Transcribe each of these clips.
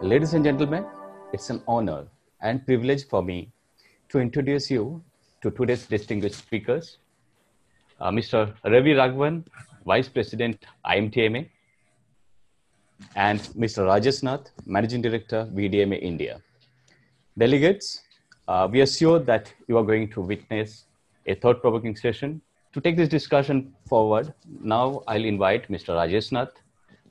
Ladies and gentlemen, it's an honor and privilege for me to introduce you to today's distinguished speakers, Mr. Ravi Raghavan, Vice President, IMTMA, and Mr. Rajesh Nath, Managing Director, VDMA India. Delegates, we are sure that you are going to witness a thought-provoking session. To take this discussion forward, now I'll invite Mr. Rajesh Nath,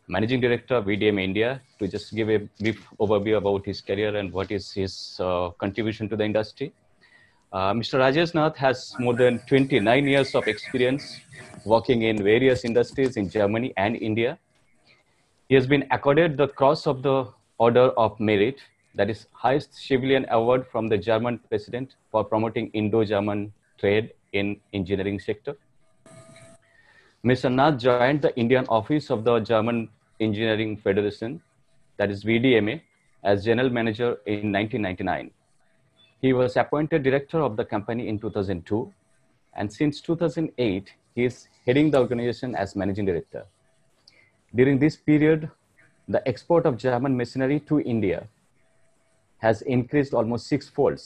Managing Director, VDMA India, to just give a brief overview about his career and what is his contribution to the industry. Mr. Rajesh Nath has more than 29 years of experience working in various industries in Germany and India. He has been accorded the Cross of the Order of Merit, that is highest civilian award from the German president for promoting Indo-German trade in engineering sector. Mr. Nath joined the Indian office of the German Engineering Federation, that is VDMA, as General Manager in 1999. He was appointed Director of the company in 2002, and since 2008, he is heading the organization as Managing Director. During this period, the export of German machinery to India has increased almost 6-fold,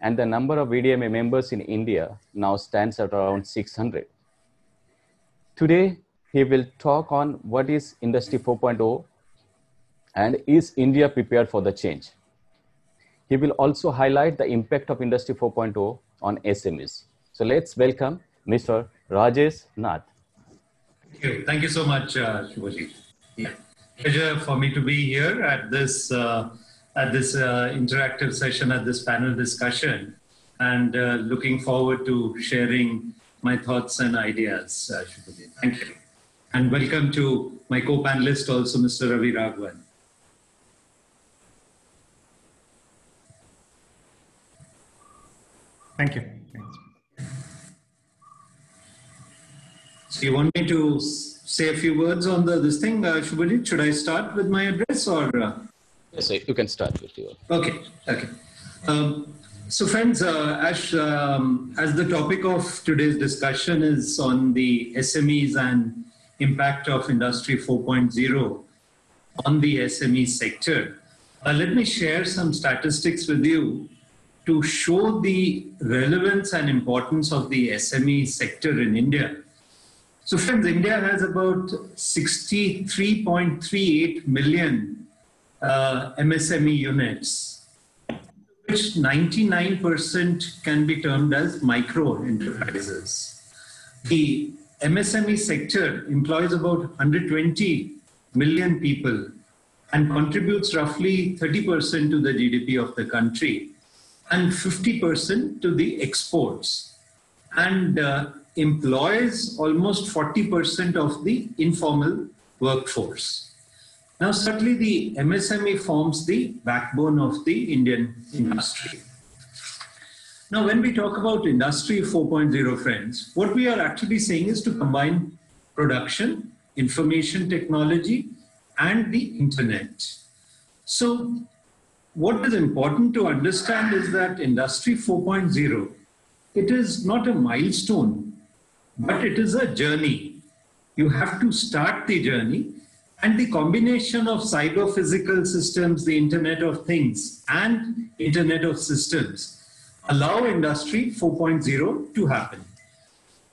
and the number of VDMA members in India now stands at around 600. Today, he will talk on what is Industry 4.0 and is India prepared for the change. He will also highlight the impact of Industry 4.0 on SMEs. So let's welcome Mr. Rajesh Nath. Thank you so much, Subhajit. Yeah. Pleasure for me to be here at this interactive session, at this panel discussion, and looking forward to sharing my thoughts and ideas. Thank you. And welcome to my co-panelist also, Mr. Ravi Raghavan. Thank you. So you want me to say a few words on this thing, Subhajit? Should I start with my address or? Yes, you can start with yours. Okay, okay. So friends, as the topic of today's discussion is on the SMEs and impact of Industry 4.0 on the SME sector, let me share some statistics with you to show the relevance and importance of the SME sector in India. So friends, India has about 63.38 million MSME units, which 99% can be termed as micro enterprises. The MSME sector employs about 120 million people and contributes roughly 30% to the GDP of the country and 50% to the exports, and employs almost 40% of the informal workforce. Now, certainly the MSME forms the backbone of the Indian industry. Now, when we talk about Industry 4.0, friends, what we are actually saying is to combine production, information technology, and the internet. So, what is important to understand is that Industry 4.0, it is not a milestone, but it is a journey. You have to start the journey. And the combination of cyber-physical systems, the Internet of Things, and Internet of Systems allow Industry 4.0 to happen.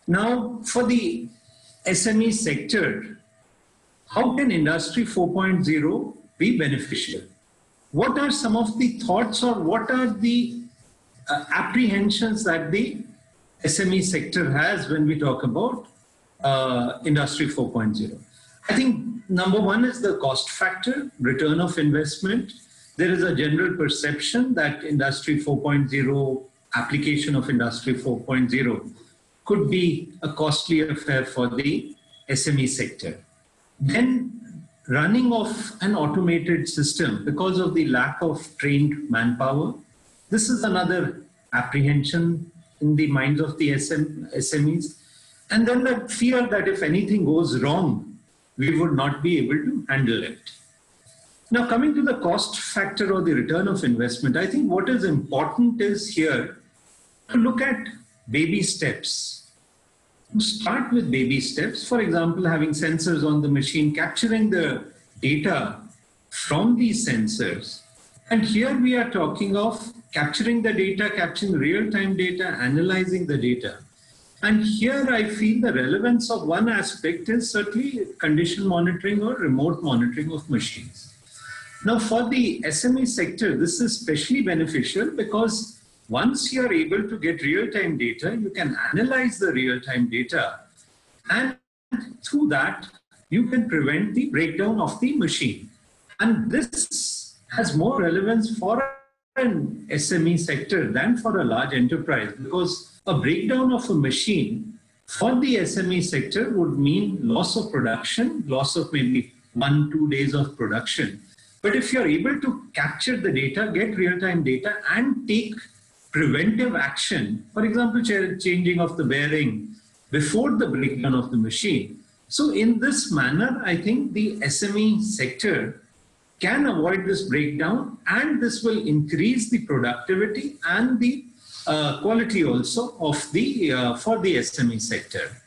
Now, for the SME sector, how can Industry 4.0 be beneficial? What are some of the thoughts or what are the apprehensions that the SME sector has when we talk about Industry 4.0? I think number one is the cost factor, return of investment. There is a general perception that Industry 4.0, application of Industry 4.0 could be a costly affair for the SME sector. Then running of an automated system because of the lack of trained manpower. This is another apprehension in the minds of the SMEs. And then the fear that if anything goes wrong, we would not be able to handle it. Now, coming to the cost factor or the return of investment, I think what is important is here to look at baby steps. To start with baby steps, for example, having sensors on the machine, capturing the data from these sensors. And here we are talking of capturing the data, capturing real-time data, analyzing the data. And here I feel the relevance of one aspect is certainly condition monitoring or remote monitoring of machines. Now for the SME sector, this is especially beneficial because once you are able to get real-time data, you can analyze the real-time data, and through that, you can prevent the breakdown of the machine. And this has more relevance for an SME sector than for a large enterprise, because a breakdown of a machine for the SME sector would mean loss of production, loss of maybe 1-2 days of production. But if you're able to capture the data, get real-time data, and take preventive action, for example, changing of the bearing before the breakdown of the machine. So in this manner, I think the SME sector can avoid this breakdown, and this will increase the productivity and the quality also of the, for the SME sector.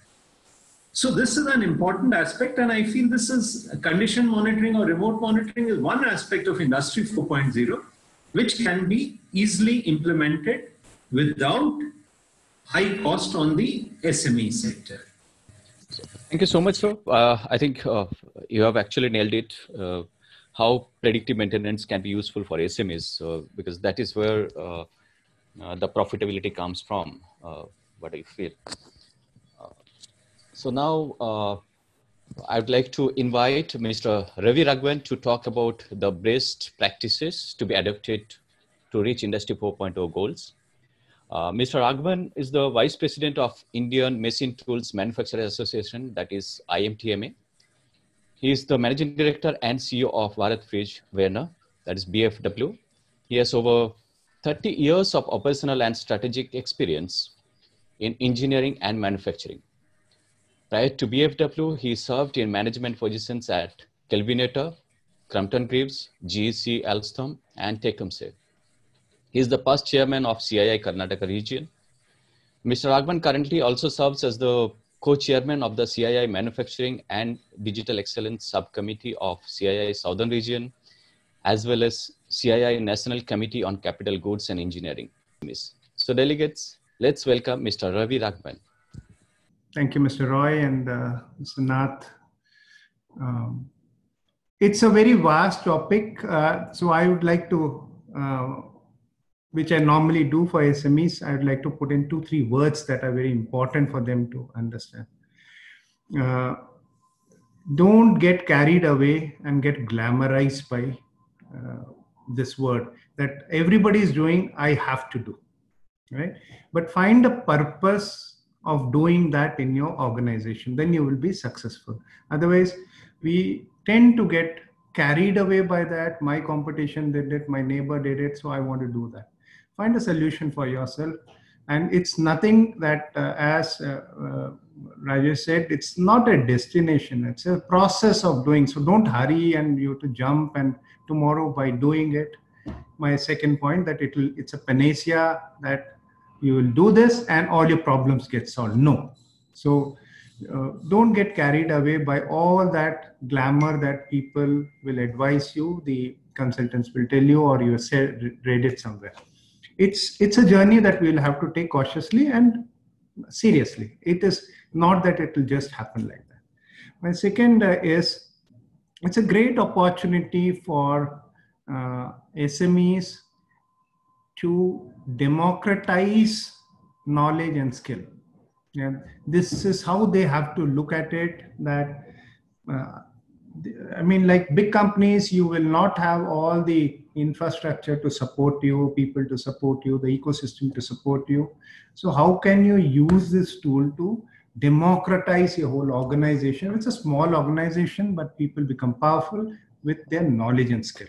So this is an important aspect, and I feel this is condition monitoring or remote monitoring is one aspect of Industry 4.0, which can be easily implemented without high cost on the SME sector. Thank you so much, sir. I think you have actually nailed it, how predictive maintenance can be useful for SMEs, because that is where the profitability comes from, what I feel. So now I would like to invite Mr. Ravi Raghavan to talk about the best practices to be adopted to reach Industry 4.0 goals. Mr. Raghavan is the Vice President of Indian Machine Tools Manufacturers Association, that is IMTMA. He is the Managing Director and CEO of Bharat Forge Werner, that is BFW. He has over 30 years of operational and strategic experience in engineering and manufacturing. Prior to BFW, he served in management positions at Kelvinator, Crampton Greaves, GEC Alstom, and Taicom. He is the past chairman of CII Karnataka region. Mr. Raghavan currently also serves as the co-chairman of the CII Manufacturing and Digital Excellence Subcommittee of CII Southern region, as well as CII National Committee on Capital Goods and Engineering. So delegates, let's welcome Mr. Ravi Raghavan. Thank you, Mr. Roy and Mr. Nath. It's a very vast topic, so I would like to which I normally do for SMEs, I would like to put in 2-3 words that are very important for them to understand. Don't get carried away and get glamorized by this word that everybody is doing, I have to do, right? But find a purpose of doing that in your organization, then you will be successful. Otherwise, we tend to get carried away by that, my competition did it, my neighbor did it, so I want to do that. Find a solution for yourself. And it's nothing that, as Rajesh said, it's not a destination, it's a process of doing. So don't hurry and you have to jump and tomorrow by doing it. My second point that it's a panacea that you will do this and all your problems get solved. No. So don't get carried away by all that glamour that people will advise you, the consultants will tell you, or you read it somewhere. It's a journey that we'll have to take cautiously and seriously. It is not that it will just happen like that. My second is, it's a great opportunity for SMEs to democratize knowledge and skill. Yeah, this is how they have to look at it, that I mean, like big companies, you will not have all the infrastructure to support you, people to support you, the ecosystem to support you. So how can you use this tool to democratize your whole organization? It's a small organization, but people become powerful with their knowledge and skill.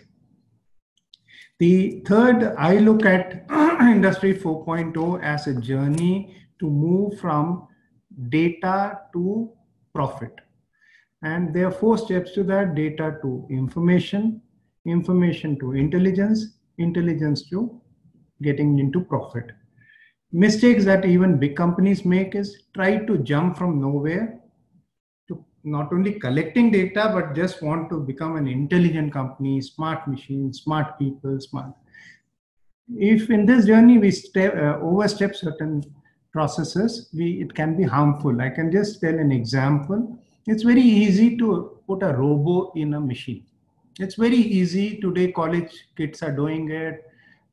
The third, I look at Industry 4.0 as a journey to move from data to profit. And there are 4 steps to that: data to information, information to intelligence, intelligence to getting into profit. Mistakes that even big companies make is try to jump from nowhere to not only collecting data, but just want to become an intelligent company, smart machines, smart people, smart. If in this journey we overstep certain processes, it can be harmful. I can just tell an example. It's very easy to put a robo in a machine. It's very easy today. College kids are doing it.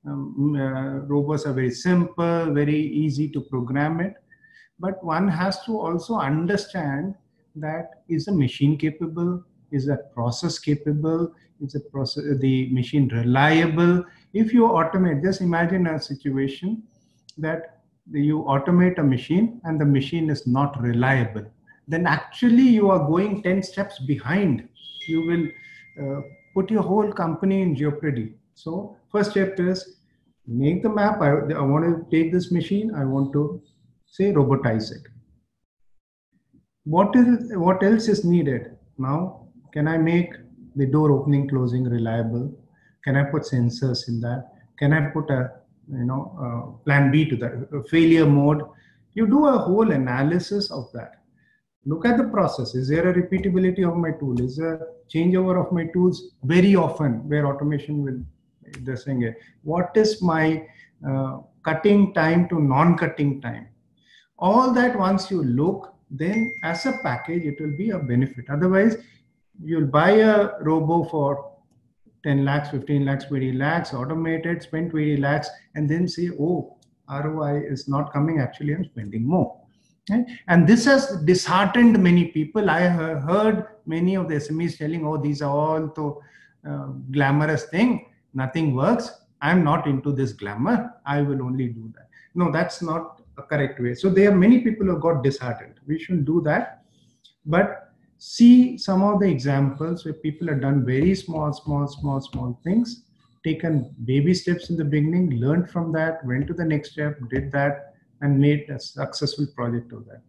Robots are very simple, very easy to program it. But one has to also understand that is a machine capable, is a process capable, is a process, the machine reliable. If you automate, just imagine a situation that you automate a machine and the machine is not reliable. Then actually you are going 10 steps behind. You will put your whole company in jeopardy. So first step is make the map. I want to take this machine. I want to say robotize it. What else is needed? Now, can I make the door opening, closing reliable? Can I put sensors in that? Can I put a plan B to that, a failure mode? You do a whole analysis of that. Look at the process. Is there a repeatability of my tool? Is there a changeover of my tools? Very often where automation will addressing it. What is my cutting time to non-cutting time? All that once you look, then as a package, it will be a benefit. Otherwise, you'll buy a robo for 10 lakhs, 15 lakhs, 20 lakhs, automate it, spend 20 lakhs, and then say, oh, ROI is not coming. Actually, I'm spending more. Okay? And this has disheartened many people. I heard many of the SMEs telling, oh, these are all so glamorous thing. Nothing works. I'm not into this glamour. I will only do that. No, that's not a correct way. So there are many people who got disheartened. We shouldn't do that. But see some of the examples where people have done very small things, taken baby steps in the beginning, learned from that, went to the next step, did that, and made a successful project of that.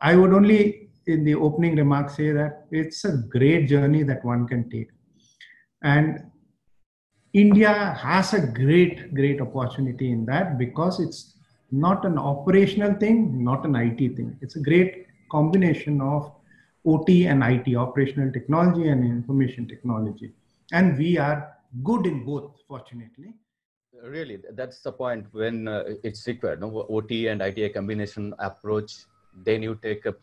I would only in the opening remarks say that it's a great journey that one can take. And India has a great opportunity in that, because it's not an operational thing, not an IT thing. It's a great combination of OT and IT, operational technology and information technology. And we are good in both, fortunately. Really, that's the point when it's required. No? OT and IT combination approach, then you take up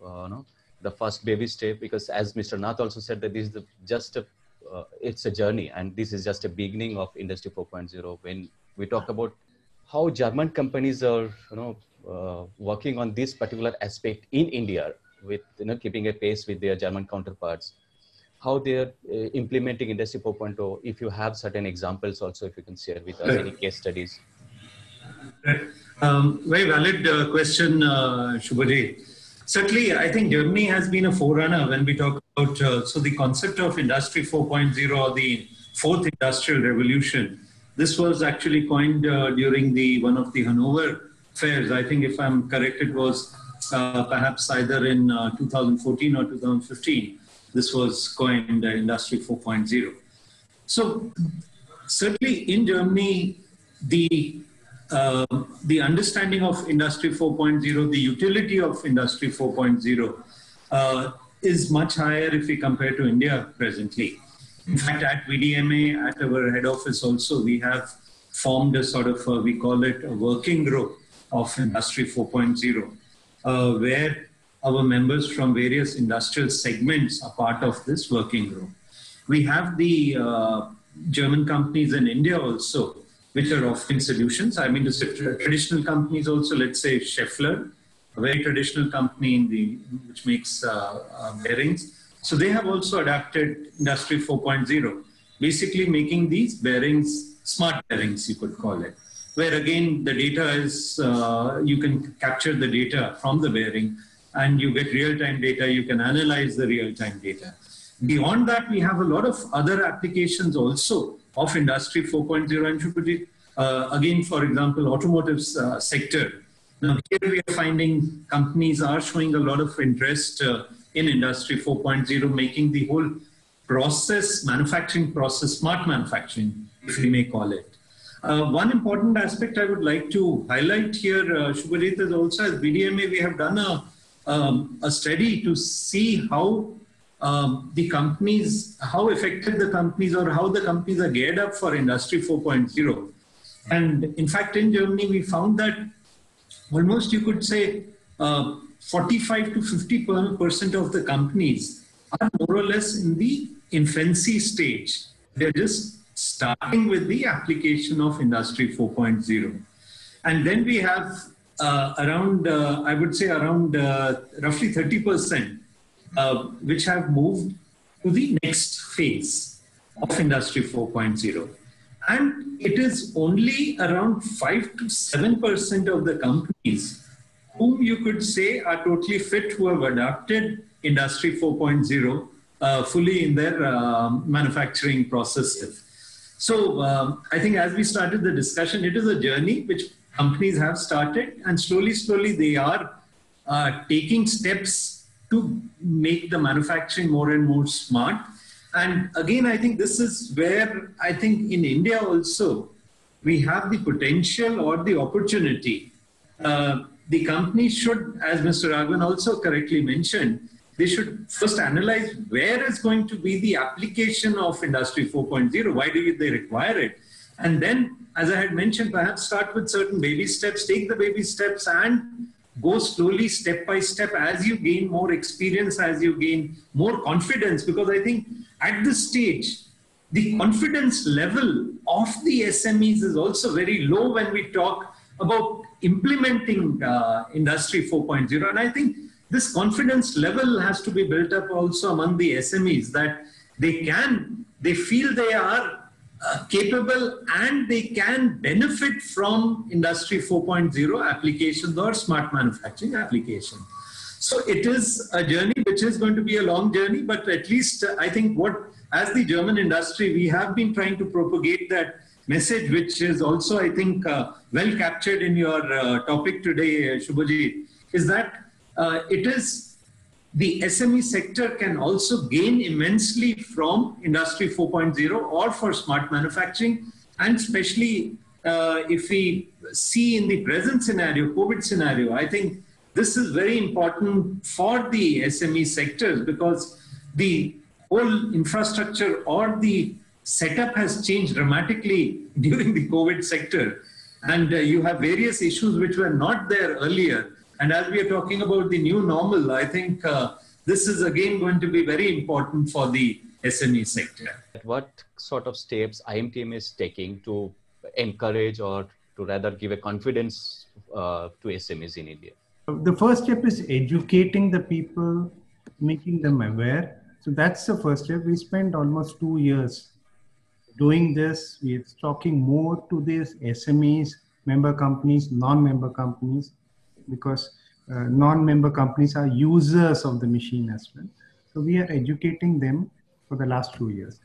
the first baby step, because as Mr. Nath also said, that this is just a it's a journey, and this is just a beginning of Industry 4.0. When we talk about how German companies are, working on this particular aspect in India, with keeping a pace with their German counterparts, how they are implementing Industry 4.0. If you have certain examples, also if you can share with us any case studies. Very valid question, Subhajit. Certainly, I think Germany has been a forerunner when we talk about, so the concept of Industry 4.0 or the fourth industrial revolution. This was actually coined during one of the Hanover fairs. I think if I'm correct, it was perhaps either in 2014 or 2015. This was coined Industry 4.0. So certainly in Germany, the understanding of Industry 4.0, the utility of Industry 4.0 is much higher if we compare to India presently. In fact, at VDMA, at our head office also, we have formed a sort of, we call it a working group of Industry 4.0, where our members from various industrial segments are part of this working group. We have the German companies in India also, which are offering solutions. I mean, the traditional companies also, let's say Schaeffler, a very traditional company in which makes bearings. So they have also adapted Industry 4.0, basically making these bearings, smart bearings, you could call it, where again, the data is, you can capture the data from the bearing and you get real-time data, you can analyze the real-time data. Beyond that, we have a lot of other applications also of Industry 4.0, and Subhajit, again, for example, automotive sector. Now here we are finding companies are showing a lot of interest in Industry 4.0, making the whole process, manufacturing process, smart manufacturing, if we may call it. One important aspect I would like to highlight here, Subhajit, is also as BDMA, we have done a a study to see how the companies, how affected the companies or how the companies are geared up for Industry 4.0. And in fact, in Germany, we found that almost you could say 45 to 50% of the companies are more or less in the infancy stage. They're just starting with the application of Industry 4.0. And then we have around, I would say around roughly 30%, which have moved to the next phase of Industry 4.0. And it is only around 5 to 7% of the companies whom you could say are totally fit, who have adopted Industry 4.0 fully in their manufacturing processes. So I think as we started the discussion, it is a journey which companies have started, and slowly, slowly they are taking steps to make the manufacturing more and more smart. And again, I think this is where I think in India also, we have the potential or the opportunity. The company should, as Mr. Raghavan also correctly mentioned, they should first analyze where is going to be the application of Industry 4.0, why do they require it? And then, as I had mentioned, perhaps start with certain baby steps, take the baby steps and go slowly step by step as you gain more experience, as you gain more confidence, because I think at this stage, the confidence level of the SMEs is also very low when we talk about implementing Industry 4.0. And I think this confidence level has to be built up also among the SMEs, that they feel they are capable and they can benefit from Industry 4.0 applications or smart manufacturing applications. So it is a journey which is going to be a long journey, but at least I think what, as the German industry, we have been trying to propagate that message, which is also, I think, well captured in your topic today, Subhajit, is that it is the SME sector can also gain immensely from Industry 4.0 or for smart manufacturing. And especially if we see in the present scenario, COVID scenario, I think this is very important for the SME sectors because the whole infrastructure or the setup has changed dramatically during the COVID sector. And you have various issues which were not there earlier. And as we are talking about the new normal, I think this is again going to be very important for the SME sector. What sort of steps IMTMA is taking to encourage or to rather give a confidence to SMEs in India? The first step is educating the people, making them aware. So that's the first step. We spent almost 2 years doing this. We're talking more to these SMEs, member companies, non-member companies, because non-member companies are users of the machine as well. So we are educating them for the last 2 years.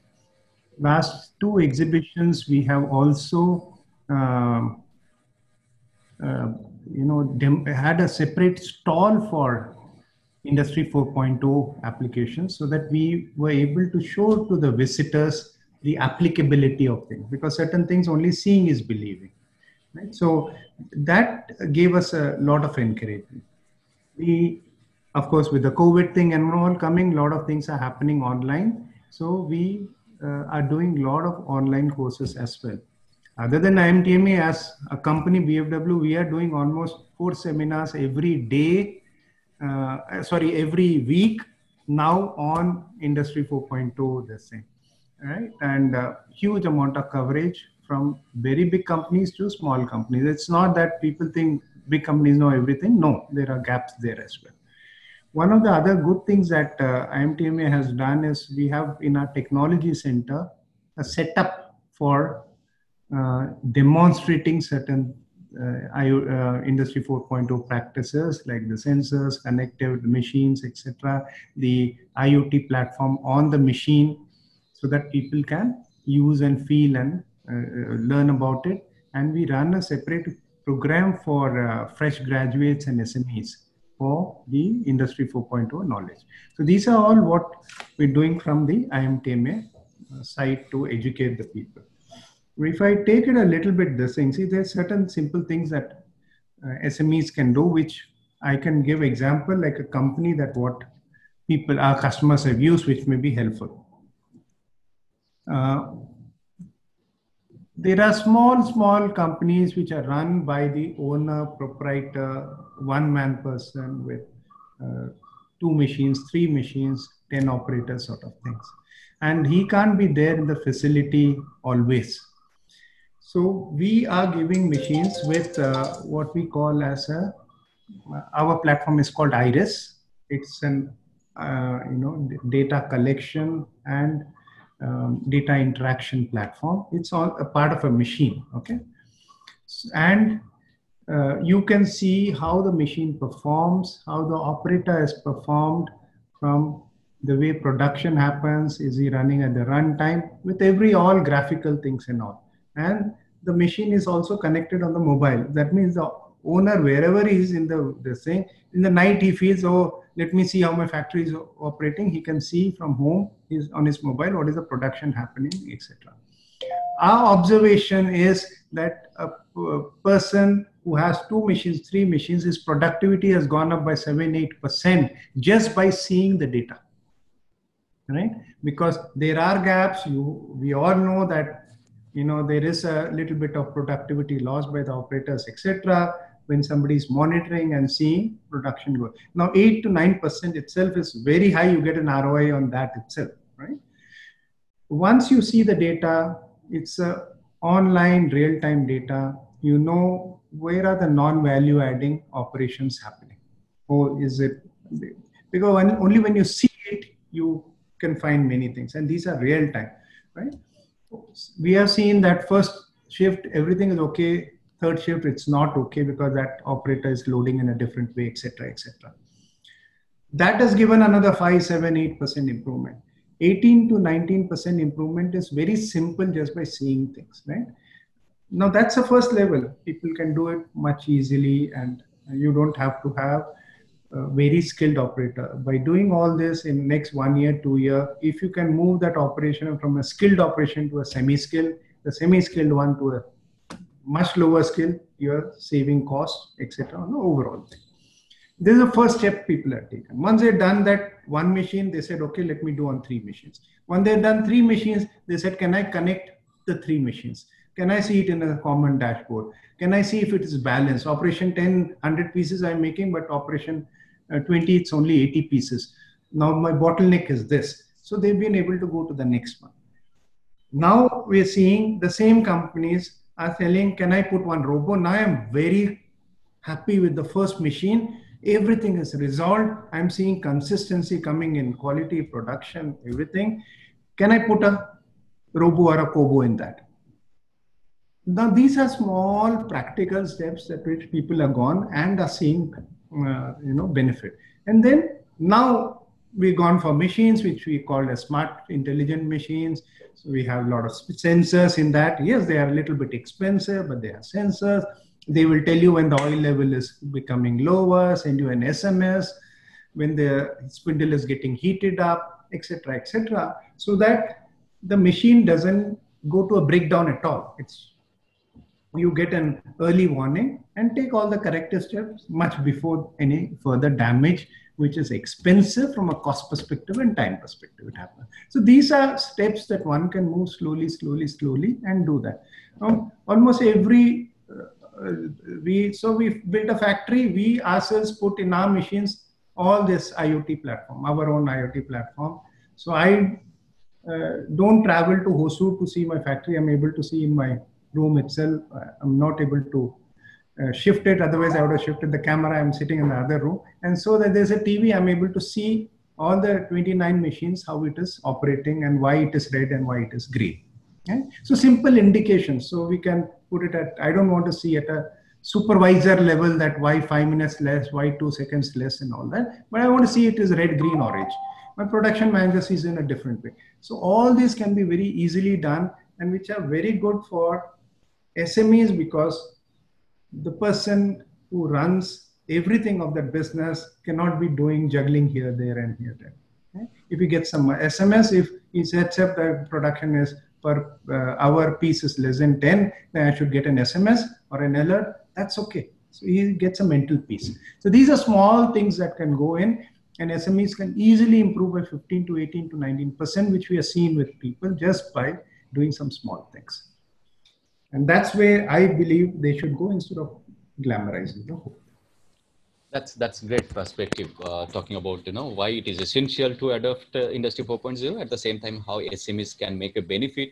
Last 2 exhibitions, we have also had a separate stall for Industry 4.0 applications so that we were able to show to the visitors the applicability of things, because certain things only seeing is believing. Right? So that gave us a lot of encouragement. We, of course, with the COVID thing and all coming, a lot of things are happening online. So we are doing a lot of online courses as well. Other than IMTMA, as a company, BFW, we are doing almost 4 seminars every day, every week now on Industry 4.0, the same. Right? And huge amount of coverage from very big companies to small companies. It's not that people think big companies know everything. No, there are gaps there as well. One of the other good things that IMTMA has done is we have in our technology center a setup for demonstrating certain Industry 4.0 practices like the sensors, connected machines, etc., the IoT platform on the machine, so that people can use and feel and learn about it. And we run a separate program for fresh graduates and SMEs for the Industry 4.0 knowledge. So these are all what we're doing from the IMTMA side to educate the people. If I take it a little bit, there's certain simple things that SMEs can do, which I can give example like a company that what people, our customers have used, which may be helpful. There are small companies which are run by the owner, proprietor, one-man person with 2 machines, 3 machines, 10 operators sort of things. And he can't be there in the facility always. So we are giving machines with what we call as a, our platform is called Iris. It's an, data collection and data interaction platform. It's all a part of a machine, okay? And you can see how the machine performs, how the operator has performed from the way production happens, is he running at the runtime, with all graphical things and all. And the machine is also connected on the mobile. That means the owner, wherever he is in the thing, in the night he feels, oh, let me see how my factory is operating. He can see from home, is on his mobile, what is the production happening, etc. Our observation is that a person who has 2 machines, 3 machines, his productivity has gone up by 7-8% just by seeing the data. Right? Because there are gaps. We all know that, there is a little bit of productivity lost by the operators, etc. When somebody is monitoring and seeing production go. Now, 8 to 9% itself is very high. You get an ROI on that itself, right? Once you see the data, it's online real-time data. You know where are the non-value-adding operations happening, or is it because only when you see it you can find many things, and these are real-time, right? We have seen that first shift, everything is okay. Third shift, it's not okay because that operator is loading in a different way, etc., etc. That has given another 5-8% improvement. 18-19% improvement is very simple just by seeing things, right? Now that's the first level. People can do it much easily, and you don't have to have a very skilled operator. By doing all this in next 1 year, 2 year, if you can move that operation from a skilled operation to a semi-skilled, the semi-skilled one to a much lower skill, you're saving costs, etc. on the overall thing. This is the first step people have taken. Once they've done that 1 machine, they said, okay, let me do on 3 machines. When they've done 3 machines, they said, can I connect the 3 machines? Can I see it in a common dashboard? Can I see if it is balanced? Operation 10, 100 pieces I'm making, but operation 20, it's only 80 pieces. Now my bottleneck is this. So they've been able to go to the next one. Now we're seeing the same companies are telling, can I put one robo? Now I'm very happy with the first machine. Everything is resolved. I'm seeing consistency coming in quality, production, everything. Can I put a robo or a kobo in that? Now these are small practical steps that which people have gone and are seeing benefit. And then now we've gone for machines which we call as smart intelligent machines. So we have a lot of sensors in that. Yes, they are a little bit expensive, but they are sensors. They will tell you when the oil level is becoming lower, send you an SMS, when the spindle is getting heated up, etc., etc. So that the machine doesn't go to a breakdown at all. It's, you get an early warning and take all the corrective steps much before any further damage, which is expensive from a cost perspective and time perspective, it happens. So these are steps that one can move slowly and do that. Almost every, so we've built a factory, we ourselves put in our machines all this IoT platform, our own IoT platform. So I don't travel to Hosur to see my factory. I'm able to see in my room itself. I'm not able to shift it, otherwise I would have shifted the camera. I'm sitting in the other room, and so that there's a TV, I'm able to see all the 29 machines, how it is operating and why it is red and why it is green. Okay? So simple indications. So we can put it at, I don't want to see at a supervisor level that why 5 minutes less, why 2 seconds less and all that, but I want to see it is red, green, orange. My production manager sees in a different way. So all these can be very easily done, and which are very good for SMEs, because the person who runs everything of that business cannot be doing juggling here, there, and here, there. Okay? If you get some SMS, if he sets up the production is per hour piece is less than 10, then I should get an SMS or an alert. That's okay. So he gets a mental peace. So these are small things that can go in, and SMEs can easily improve by 15 to 18 to 19%, which we are seeing with people just by doing some small things. And that's where I believe they should go instead of glamorizing the whole. That's great perspective, talking about, you know, why it is essential to adopt Industry 4.0, at the same time how SMEs can make a benefit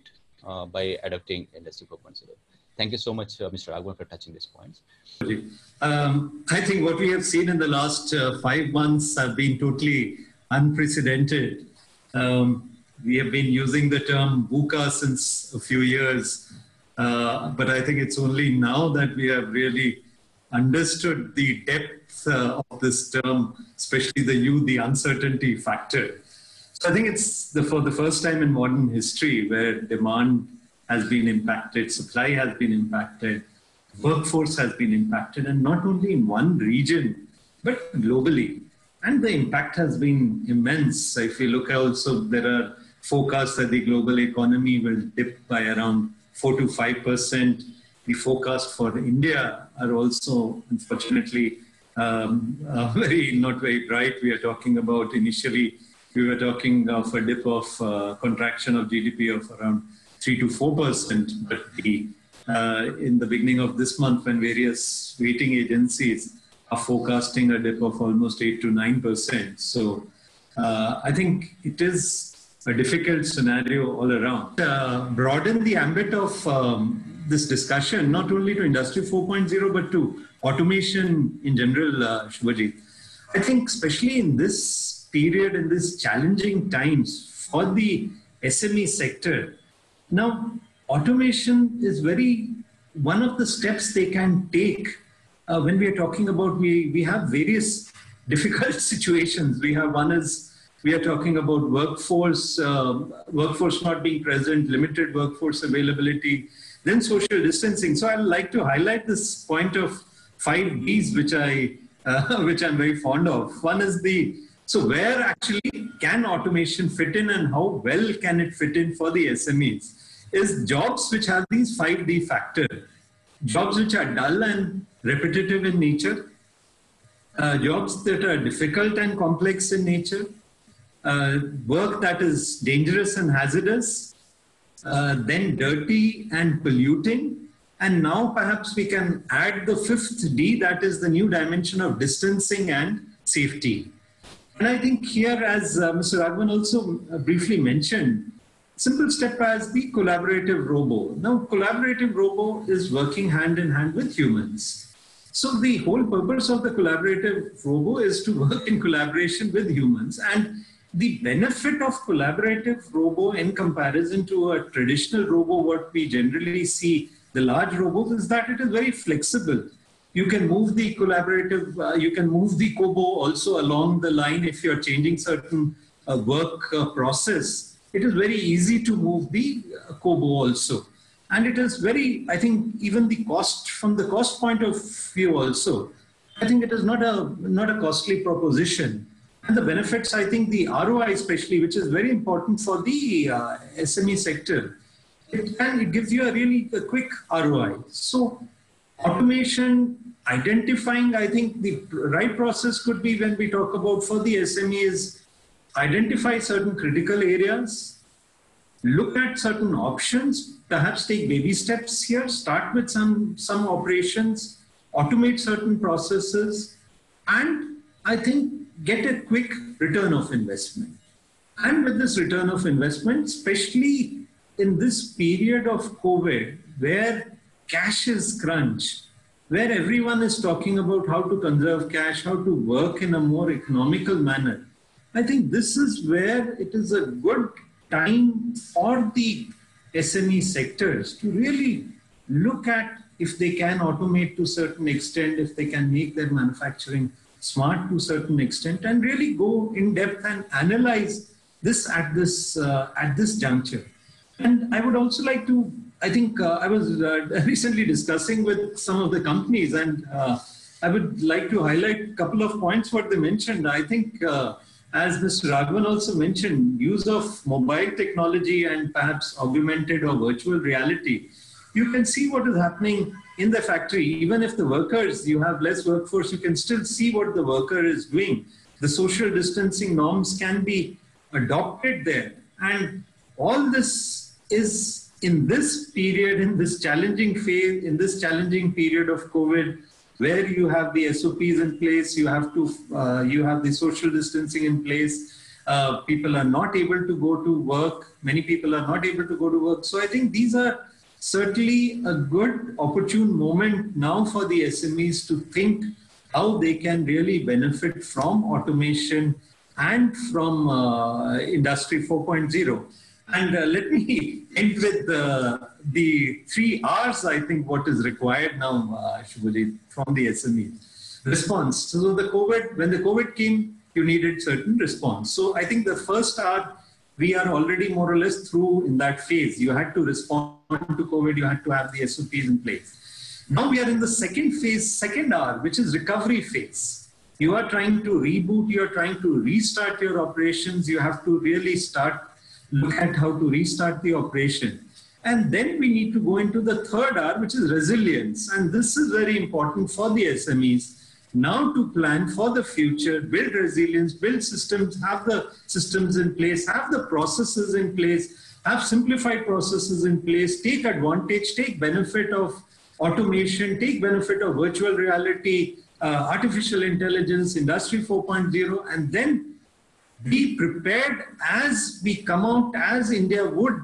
by adopting Industry 4.0. Thank you so much, Mr. Raghavan, for touching these points. I think what we have seen in the last 5 months have been totally unprecedented. We have been using the term VUCA since a few years, but I think it's only now that we have really understood the depth of this term, especially the uncertainty factor. So I think it's for the first time in modern history where demand has been impacted, supply has been impacted, workforce has been impacted, and not only in one region, but globally. And the impact has been immense. If you look also, there are forecasts that the global economy will dip by around 4 to 5%. The forecast for India are also, unfortunately, not very bright. We are talking about, initially, we were talking of a dip of contraction of GDP of around 3 to 4%. But in the beginning of this month, when various rating agencies are forecasting a dip of almost 8 to 9%. So I think it is a difficult scenario all around. Broaden the ambit of this discussion, not only to Industry 4.0, but to automation in general, Subhajit. I think especially in this period, in these challenging times for the SME sector, now automation is one of the steps they can take when we are talking about, we have various difficult situations. We have one is, we are talking about workforce not being present, limited workforce availability, then social distancing. So I'd like to highlight this point of 5Ds, which I'm very fond of. One is so where actually can automation fit in and how well can it fit in for the SMEs, is jobs which have these 5D factor. Jobs which are dull and repetitive in nature, jobs that are difficult and complex in nature, work that is dangerous and hazardous, then dirty and polluting. And now perhaps we can add the 5th D, that is the new dimension of distancing and safety. And I think here, as Mr. Raghavan also briefly mentioned, simple step as the collaborative robo. Now, collaborative robo is working hand in hand with humans. So the whole purpose of the collaborative robo is to work in collaboration with humans. And the benefit of collaborative robo in comparison to a traditional robo, what we generally see, the large robots, is that it is very flexible. You can move the collaborative, you can move the Kobo also along the line if you're changing certain work process. It is very easy to move the Kobo also. And it is very, I think, even the cost, from the cost point of view also, I think it is not a costly proposition. And the benefits, I think the ROI especially, which is very important for the SME sector, it gives you a really quick ROI. So automation, identifying, I think the right process could be, when we talk about for the SMEs, identify certain critical areas, look at certain options, perhaps take baby steps here, start with some operations, automate certain processes, and I think get a quick return of investment. And with this return of investment, especially in this period of COVID, where cash is crunch, where everyone is talking about how to conserve cash, how to work in a more economical manner, I think this is where it is a good time for the SME sectors to really look at if they can automate to a certain extent, if they can make their manufacturing smart to a certain extent, and really go in depth and analyze this at this juncture. And I would also like to, I think I was recently discussing with some of the companies, and I would like to highlight a couple of points what they mentioned. I think as Mr. Raghavan also mentioned, use of mobile technology and perhaps augmented or virtual reality. you can see what is happening in the factory. Even if the workers, you have less workforce, you can still see what the worker is doing. The social distancing norms can be adopted there. And all this is in this period, in this challenging phase, in this challenging period of COVID, where you have the SOPs in place, you have to, you have the social distancing in place. People are not able to go to work. Many people are not able to go to work. So I think these are certainly a good opportune moment now for the SMEs to think how they can really benefit from automation and from Industry 4.0. And let me end with the 3 R's, I think, what is required now, Subhajit, from the SME. Response. So the COVID, when the COVID came, you needed certain response. So I think the first R, we are already more or less through in that phase. You had to respond to COVID, you had to have the SOPs in place. Now we are in the second phase, second R, which is recovery phase. You are trying to reboot, you are trying to restart your operations, you have to really start, look at how to restart the operation. And then we need to go into the third R, which is resilience. And this is very important for the SMEs now to plan for the future, build resilience, build systems, have the systems in place, have the processes in place, have simplified processes in place, take advantage, take benefit of automation, take benefit of virtual reality, artificial intelligence, Industry 4.0, and then be prepared as we come out, as India would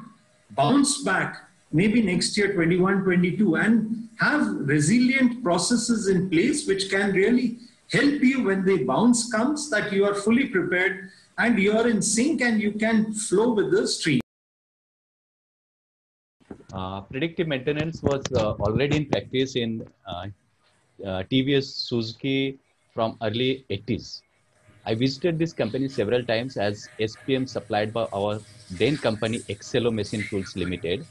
bounce back maybe next year, 21, 22, and have resilient processes in place which can really help you when the bounce comes, that you are fully prepared and you are in sync and you can flow with the stream. Predictive maintenance was already in practice in TVS Suzuki from early 80s. I visited this company several times as SPM supplied by our then company Excello Machine Tools Limited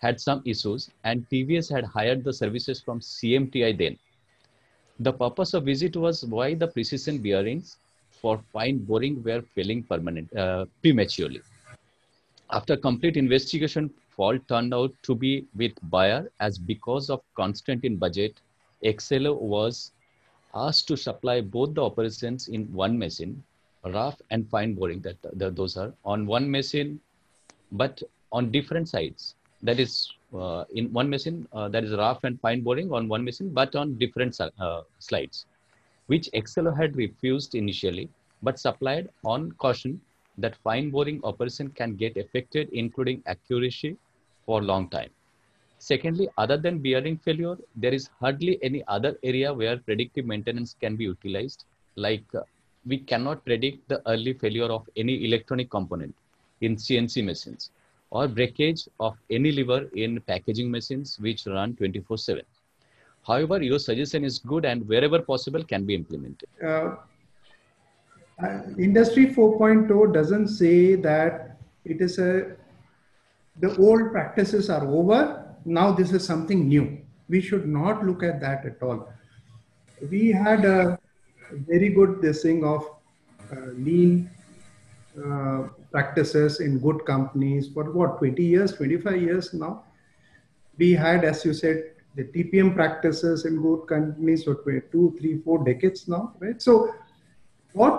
had some issues and TVS had hired the services from CMTI then. The purpose of visit was why the precision bearings for fine boring were failing prematurely. After complete investigation, fault turned out to be with buyer as because of constraint in budget, Excello was asked to supply both the operations in one machine, rough and fine boring, those are on one machine, but on different sides. That is in one machine, that is rough and fine boring on one machine, but on different slides, which Excello had refused initially, but supplied on caution that fine boring operation can get affected, including accuracy for a long time. Secondly, other than bearing failure, there is hardly any other area where predictive maintenance can be utilized. Like we cannot predict the early failure of any electronic component in CNC machines or breakage of any lever in packaging machines which run 24/7. However, your suggestion is good and wherever possible can be implemented. Industry 4.0 doesn't say that it is the old practices are over, now this is something new. We should not look at that at all. We had a very good thing of lean practices in good companies for what, 20 years, 25 years now. We had, as you said, the TPM practices in good companies for 2, 3, 4 decades now, right? So what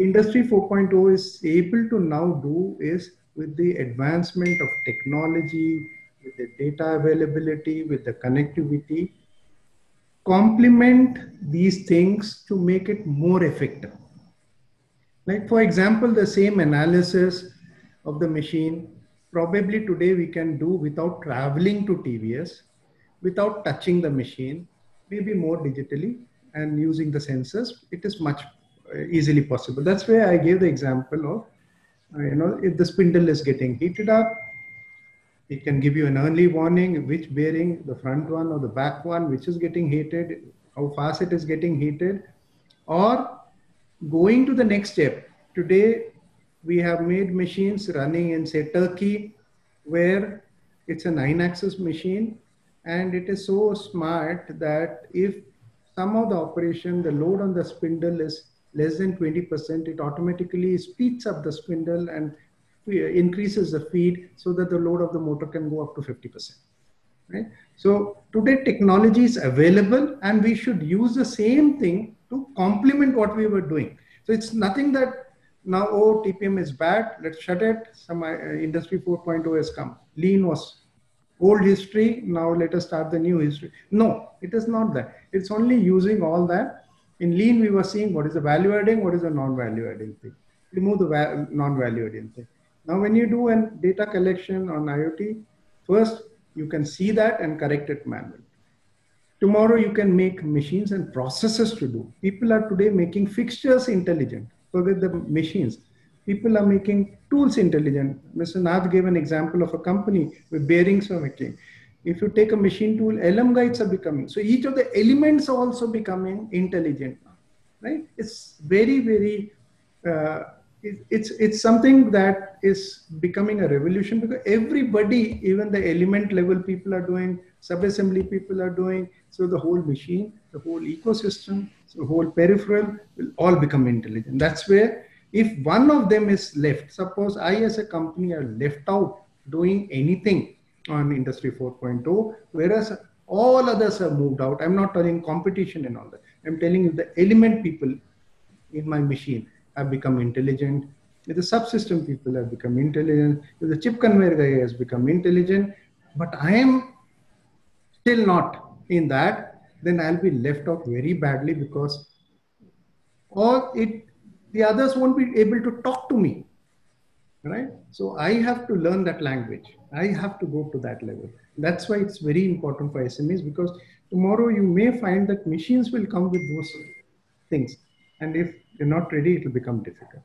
Industry 4.0 is able to now do is with the advancement of technology, with the data availability, with the connectivity, complement these things to make it more effective. Like for example, the same analysis of the machine, probably today we can do without traveling to TVS, without touching the machine, maybe more digitally and using the sensors, it is much easily possible. That's where I gave the example of, you know, if the spindle is getting heated up, it can give you an early warning, which bearing, the front one or the back one, which is getting heated, how fast it is getting heated, or going to the next step. Today, we have made machines running in, say, Turkey, where it's a 9-axis machine, and it is so smart that if some of the operation, the load on the spindle is less than 20%, it automatically speeds up the spindle and increases the feed so that the load of the motor can go up to 50%. Right? So today technology is available and we should use the same thing to complement what we were doing. So it's nothing that now, oh, TPM is bad, let's shut it. Some industry 4.0 has come. Lean was old history, now let us start the new history. No, it is not that. It's only using all that. In lean, we were seeing what is the value adding, what is the non-value adding thing. Remove the non-value adding thing. Now, when you do a data collection on IoT, first, you can see that and correct it manually. Tomorrow, you can make machines and processes to do. People are today making fixtures intelligent. So with the machines, people are making tools intelligent. Mr. Nath gave an example of a company where bearings are making. If you take a machine tool, LM guides are becoming. So each of the elements are also becoming intelligent now, right? It's very, very, it's something that is becoming a revolution because everybody, even the element level people are doing, sub-assembly people are doing. So the whole machine, the whole ecosystem, the whole peripheral will all become intelligent. That's where if one of them is left, suppose I as a company are left out doing anything on industry 4.0, whereas all others are moved out. I'm not telling competition and all that. I'm telling you the element people in my machine have become intelligent. If the subsystem people have become intelligent. If the chip conveyor guy has become intelligent, but I am still not in that, then I'll be left out very badly because the others won't be able to talk to me, right? So I have to learn that language. I have to go to that level. That's why it's very important for SMEs because tomorrow you may find that machines will come with those things. And if you're not ready, it will become difficult.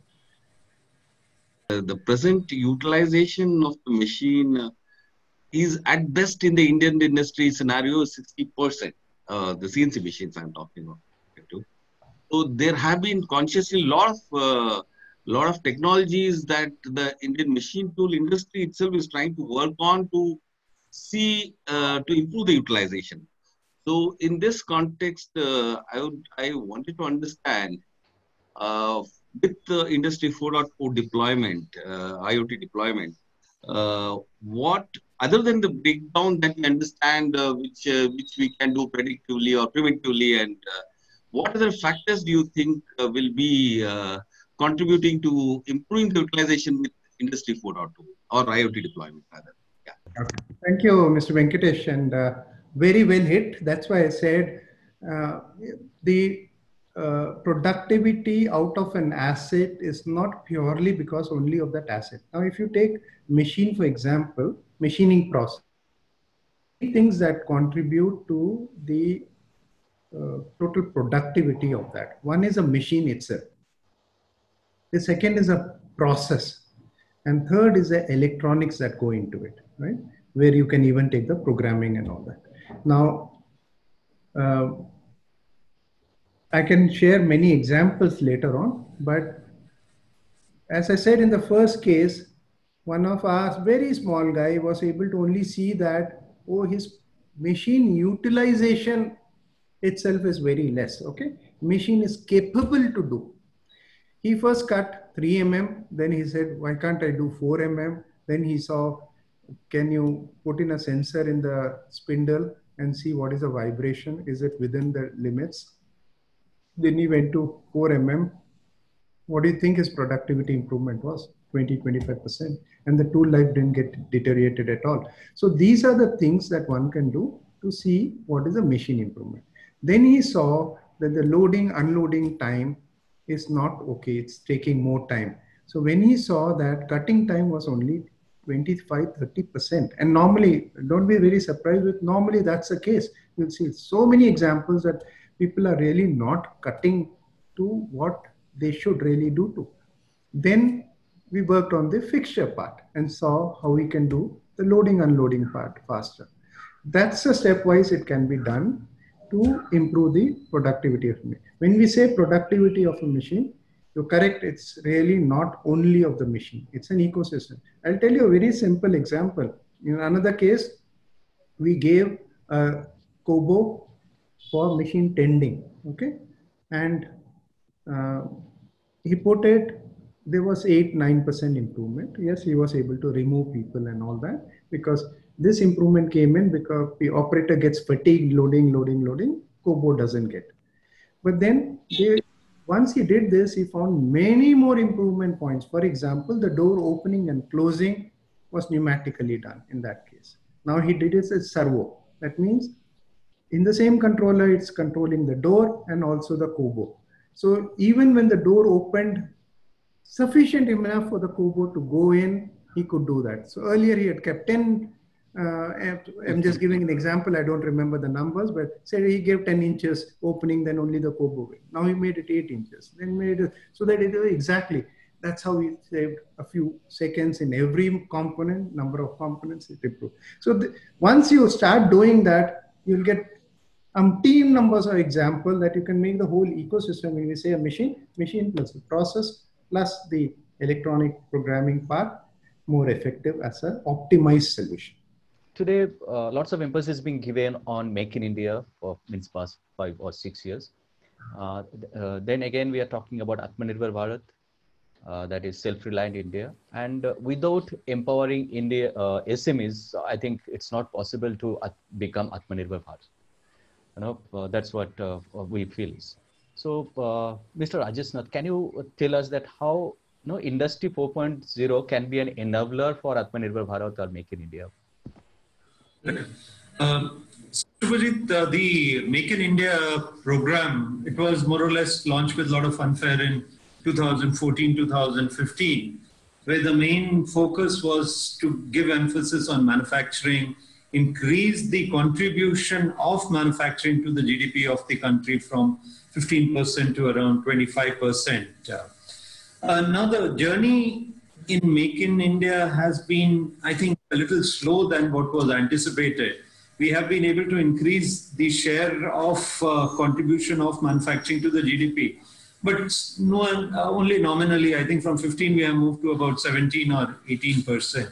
The present utilization of the machine is at best in the Indian industry scenario 60%. The CNC machines I'm talking about. So there have been consciously lot of technologies that the Indian machine tool industry itself is trying to work on to see to improve the utilization. So in this context, I wanted to understand with the industry 4.0 deployment, IoT deployment, what other than the breakdown that we understand, which we can do predictively or primitively, and what other factors do you think will be contributing to improving the utilization with industry 4.0 or IoT deployment rather? Yeah. Okay. Thank you, Mr. Venkatesh, and very well hit. That's why I said the productivity out of an asset is not purely because only of that asset. Now, if you take machine, for example, machining process, things that contribute to the total productivity of that. One is a machine itself. The second is a process. And third is the electronics that go into it, right? Where you can even take the programming and all that. Now, I can share many examples later on, but as I said in the first case, one of our very small guy was able to only see that, oh, his machine utilization itself is very less, okay? Machine is capable to do. He first cut 3 mm, then he said, why can't I do 4 mm? Then he saw, can you put in a sensor in the spindle and see what is the vibration? Is it within the limits? Then he went to 4 mm. What do you think his productivity improvement was? 20–25%. And the tool life didn't get deteriorated at all. So these are the things that one can do to see what is the machine improvement. Then he saw that the loading, unloading time is not okay. It's taking more time. So when he saw that cutting time was only 25–30%, and normally, don't be very surprised with normally that's the case. You'll see so many examples that people are really not cutting to what they should really do to. Then we worked on the fixture part and saw how we can do the loading, unloading part faster. That's a stepwise it can be done to improve the productivity of a machine. When we say productivity of a machine, you're correct, it's really not only of the machine, it's an ecosystem. I'll tell you a very simple example. In another case, we gave a Kobo for machine tending, okay? And he put it, there was 8–9% improvement. Yes, he was able to remove people and all that because This improvement came in because the operator gets fatigued loading, COBO doesn't get. But then once he did this, he found many more improvement points. For example, the door opening and closing was pneumatically done in that case. Now he did it as servo. That means in the same controller, it's controlling the door and also the COBO. So even when the door opened sufficient enough for the COBO to go in, he could do that. So earlier he had kept 10, I'm just giving an example, I don't remember the numbers, but say he gave 10 inches opening, then only the COBO went. Now he made it 8 inches, then made it, so that it was exactly, that's how he saved a few seconds in every component, number of components it improved. So once you start doing that, you'll get umpteen numbers of example that you can make the whole ecosystem. When we say a machine plus the process plus the electronic programming part more effective as an optimized solution. Today, lots of emphasis being given on Make in India for the past 5 or 6 years. Then again, we are talking about Atmanirbhar Bharat, that is self-reliant India. And without empowering India SMEs, I think it's not possible to become Atmanirbhar Bharat. You know, that's what we feel. So, Mr. Rajesh Nath, can you tell us that how Industry 4.0 can be an enabler for Atmanirbhar Bharat or Make in India? Subhajit, the Make in India program, it was more or less launched with a lot of fanfare in 2014-2015, where the main focus was to give emphasis on manufacturing, increase the contribution of manufacturing to the GDP of the country from 15% to around 25%. Now the journey in Make in India has been, I think, a little slow than what was anticipated. We have been able to increase the share of contribution of manufacturing to the GDP, but only nominally. I think from 15 we have moved to about 17 or 18%.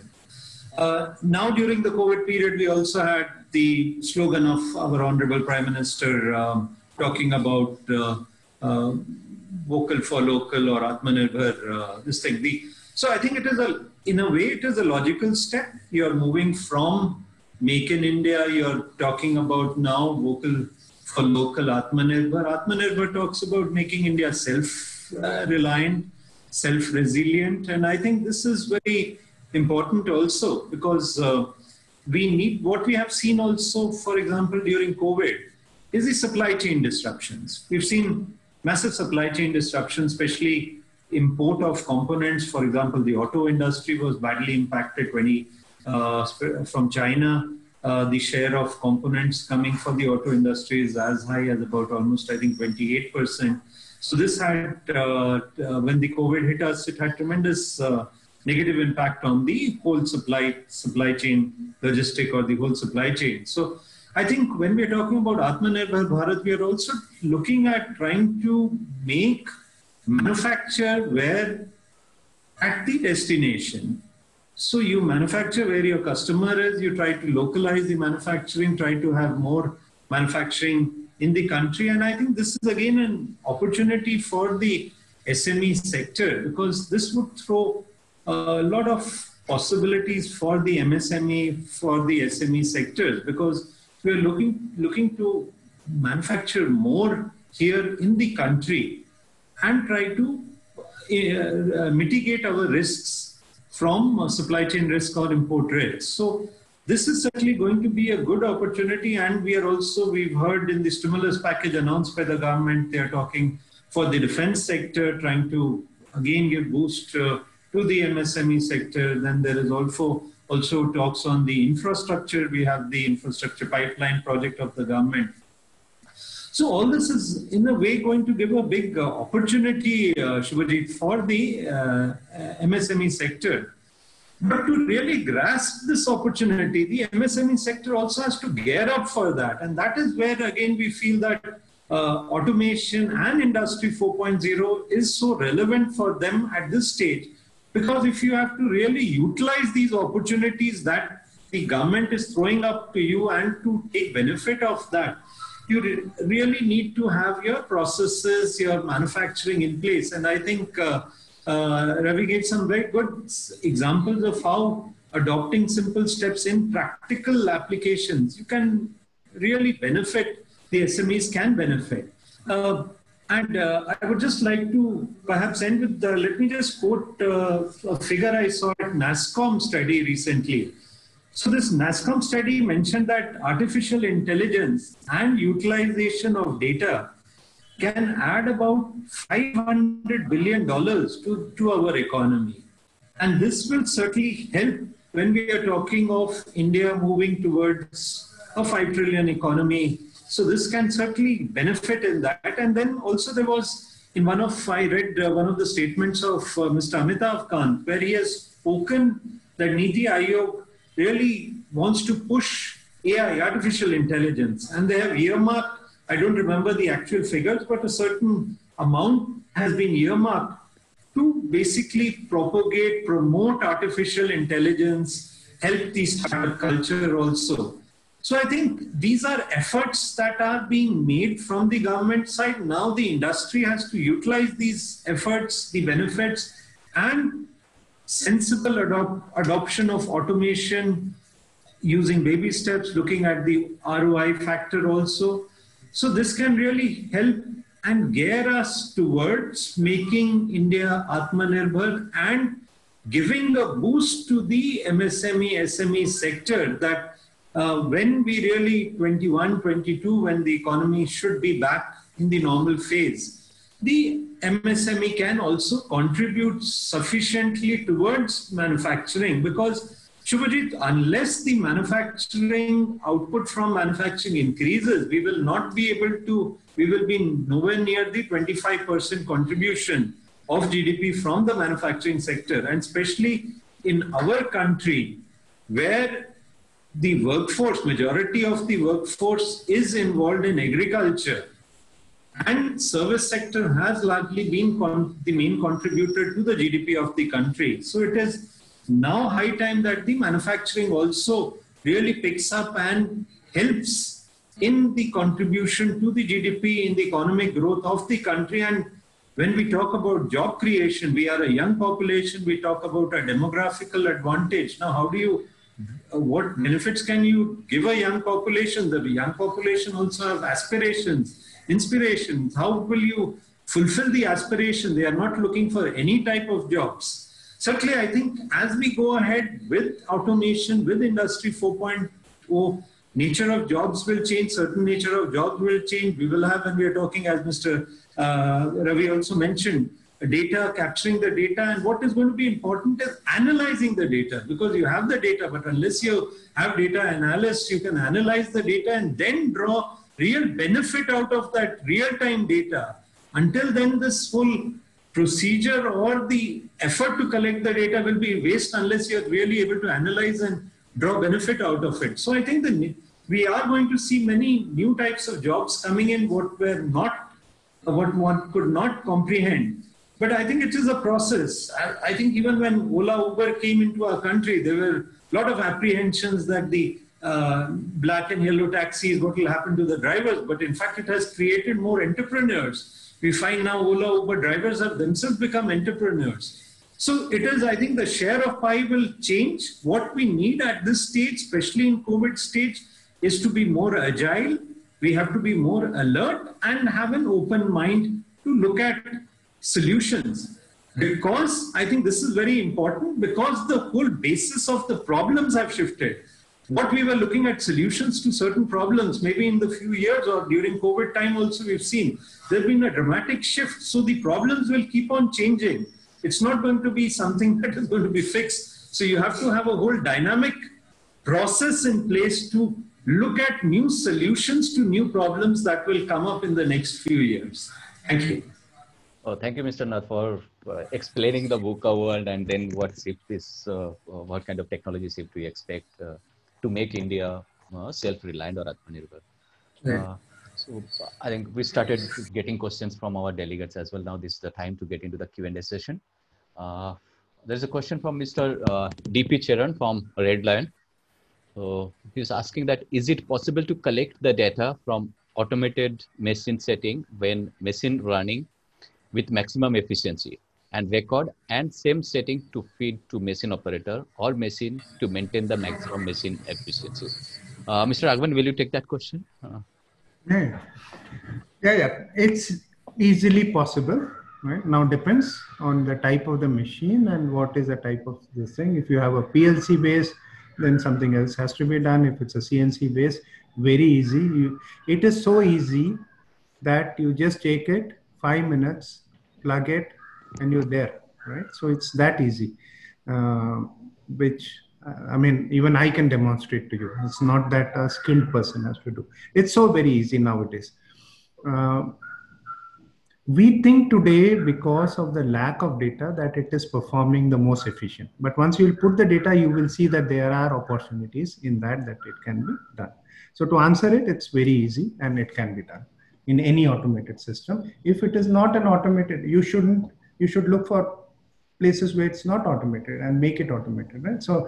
Now during the COVID period, we also had the slogan of our Honorable Prime Minister talking about vocal for local or Atmanirbhar, this thing. So I think it is in a way, it is a logical step. You are moving from Make in India, you're talking about now vocal for local Atmanirbhar. Atmanirbhar talks about making India self-reliant, self-resilient. And I think this is very important also because we need, what we have seen also, for example, during COVID, is the supply chain disruptions. We've seen massive supply chain disruptions, especially import of components. For example, the auto industry was badly impacted from China. The share of components coming from the auto industry is as high as about almost, I think, 28%. So this had, when the COVID hit us, it had tremendous negative impact on the whole supply chain logistic or the whole supply chain. So I think when we're talking about Atmanirbhar Bharat, we are also looking at trying to make manufacture where at the destination. So you manufacture where your customer is, you try to localize the manufacturing, try to have more manufacturing in the country. And I think this is again an opportunity for the SME sector, because this would throw a lot of possibilities for the MSME, for the SME sectors, because we are looking to manufacture more here in the country and try to mitigate our risks from supply chain risk or import risks. So this is certainly going to be a good opportunity. And we are also, we've heard in the stimulus package announced by the government, they are talking for the defense sector, trying to again give boost to the MSME sector. Then there is also talks on the infrastructure. We have the infrastructure pipeline project of the government. So all this is, in a way, going to give a big opportunity, Subhajit, for the MSME sector. But to really grasp this opportunity, the MSME sector also has to gear up for that. And that is where, again, we feel that automation and Industry 4.0 is so relevant for them at this stage. Because if you have to really utilize these opportunities that the government is throwing up to you and to take benefit of that, you really need to have your processes, your manufacturing in place. And I think Ravi gave some very good examples of how adopting simple steps in practical applications, you can really benefit, the SMEs can benefit. I would just like to perhaps end with, let me just quote a figure I saw at NASSCOM study recently. So this NASSCOM study mentioned that artificial intelligence and utilization of data can add about $500 billion to our economy. And this will certainly help when we are talking of India moving towards a 5 trillion economy. So this can certainly benefit in that. And then also there was, in one of, I read one of the statements of Mr. Amitav Kant, where he has spoken that Niti Aayog really wants to push AI, artificial intelligence. And they have earmarked, I don't remember the actual figures, but a certain amount has been earmarked to basically propagate, promote artificial intelligence, help the startup culture also. So I think these are efforts that are being made from the government side. Now the industry has to utilize these efforts, the benefits, and sensible adoption of automation using baby steps, looking at the ROI factor also. So this can really help and gear us towards making India Atmanirbhar and giving a boost to the MSME, SME sector that when we really, 21, 22, when the economy should be back in the normal phase, the MSME can also contribute sufficiently towards manufacturing, because Subhajit, unless the manufacturing output from manufacturing increases, we will not be able to, we will be nowhere near the 25% contribution of GDP from the manufacturing sector. And especially in our country, where the workforce, majority of the workforce is involved in agriculture, and service sector has largely been the main contributor to the GDP of the country. So it is now high time that the manufacturing also really picks up and helps in the contribution to the GDP, in the economic growth of the country. And when we talk about job creation, we are a young population, we talk about a demographical advantage. Now, how do you, what benefits can you give a young population? The young population also have aspirations, inspirations. How will you fulfill the aspiration? They are not looking for any type of jobs. Certainly, I think as we go ahead with automation, with Industry 4.0, nature of jobs will change, certain nature of jobs will change. We will have, when we are talking, as Mr. Ravi also mentioned, data, capturing the data. And what is going to be important is analyzing the data, because you have the data, but unless you have data analysts, you can analyze the data and then draw real benefit out of that real-time data. Until then, this whole procedure or the effort to collect the data will be waste unless you're really able to analyze and draw benefit out of it. So I think we are going to see many new types of jobs coming in, what were not, what one could not comprehend. But I think it is a process. I think even when Ola, Uber came into our country, there were a lot of apprehensions that the black and yellow taxis, what will happen to the drivers. But in fact, it has created more entrepreneurs. We find now Ola, Uber drivers have themselves become entrepreneurs. So it is, I think the share of pie will change. What we need at this stage, especially in COVID stage, is to be more agile. We have to be more alert and have an open mind to look at solutions. Because I think this is very important, because the whole basis of the problems have shifted. What we were looking at solutions to certain problems, maybe in the few years or during COVID time also we've seen, there's been a dramatic shift. So the problems will keep on changing. It's not going to be something that is going to be fixed. So you have to have a whole dynamic process in place to look at new solutions to new problems that will come up in the next few years. Thank you. Oh, thank you, Mr. Nath, for explaining the VUCA world and then what shift is, what kind of technology shift we expect to make India self-reliant or Atmanirbhar. Yeah. So I think we started getting questions from our delegates as well. Now this is the time to get into the Q&A session. There's a question from Mr. D.P. Charan from Red Lion. So he's asking that, is it possible to collect the data from automated machine setting when machine running with maximum efficiency? and record and same setting to feed to machine operator or machine to maintain the maximum machine efficiency. Mr. Raghavan, will you take that question? Yeah. It's easily possible. Right? Now depends on the type of the machine and what is the type of this thing. If you have a PLC base, then something else has to be done. If it's a CNC base, very easy. It is so easy that you just take it, 5 minutes, plug it, and you're there, right? So it's that easy, I mean, even I can demonstrate to you. It's not that a skilled person has to do. It's so very easy nowadays. We think today, because of the lack of data, that it is performing the most efficient. But once you put the data, you will see that there are opportunities in that it can be done. So to answer it, it's very easy and it can be done in any automated system. If it is not an automated, you should look for places where it's not automated and make it automated, right? So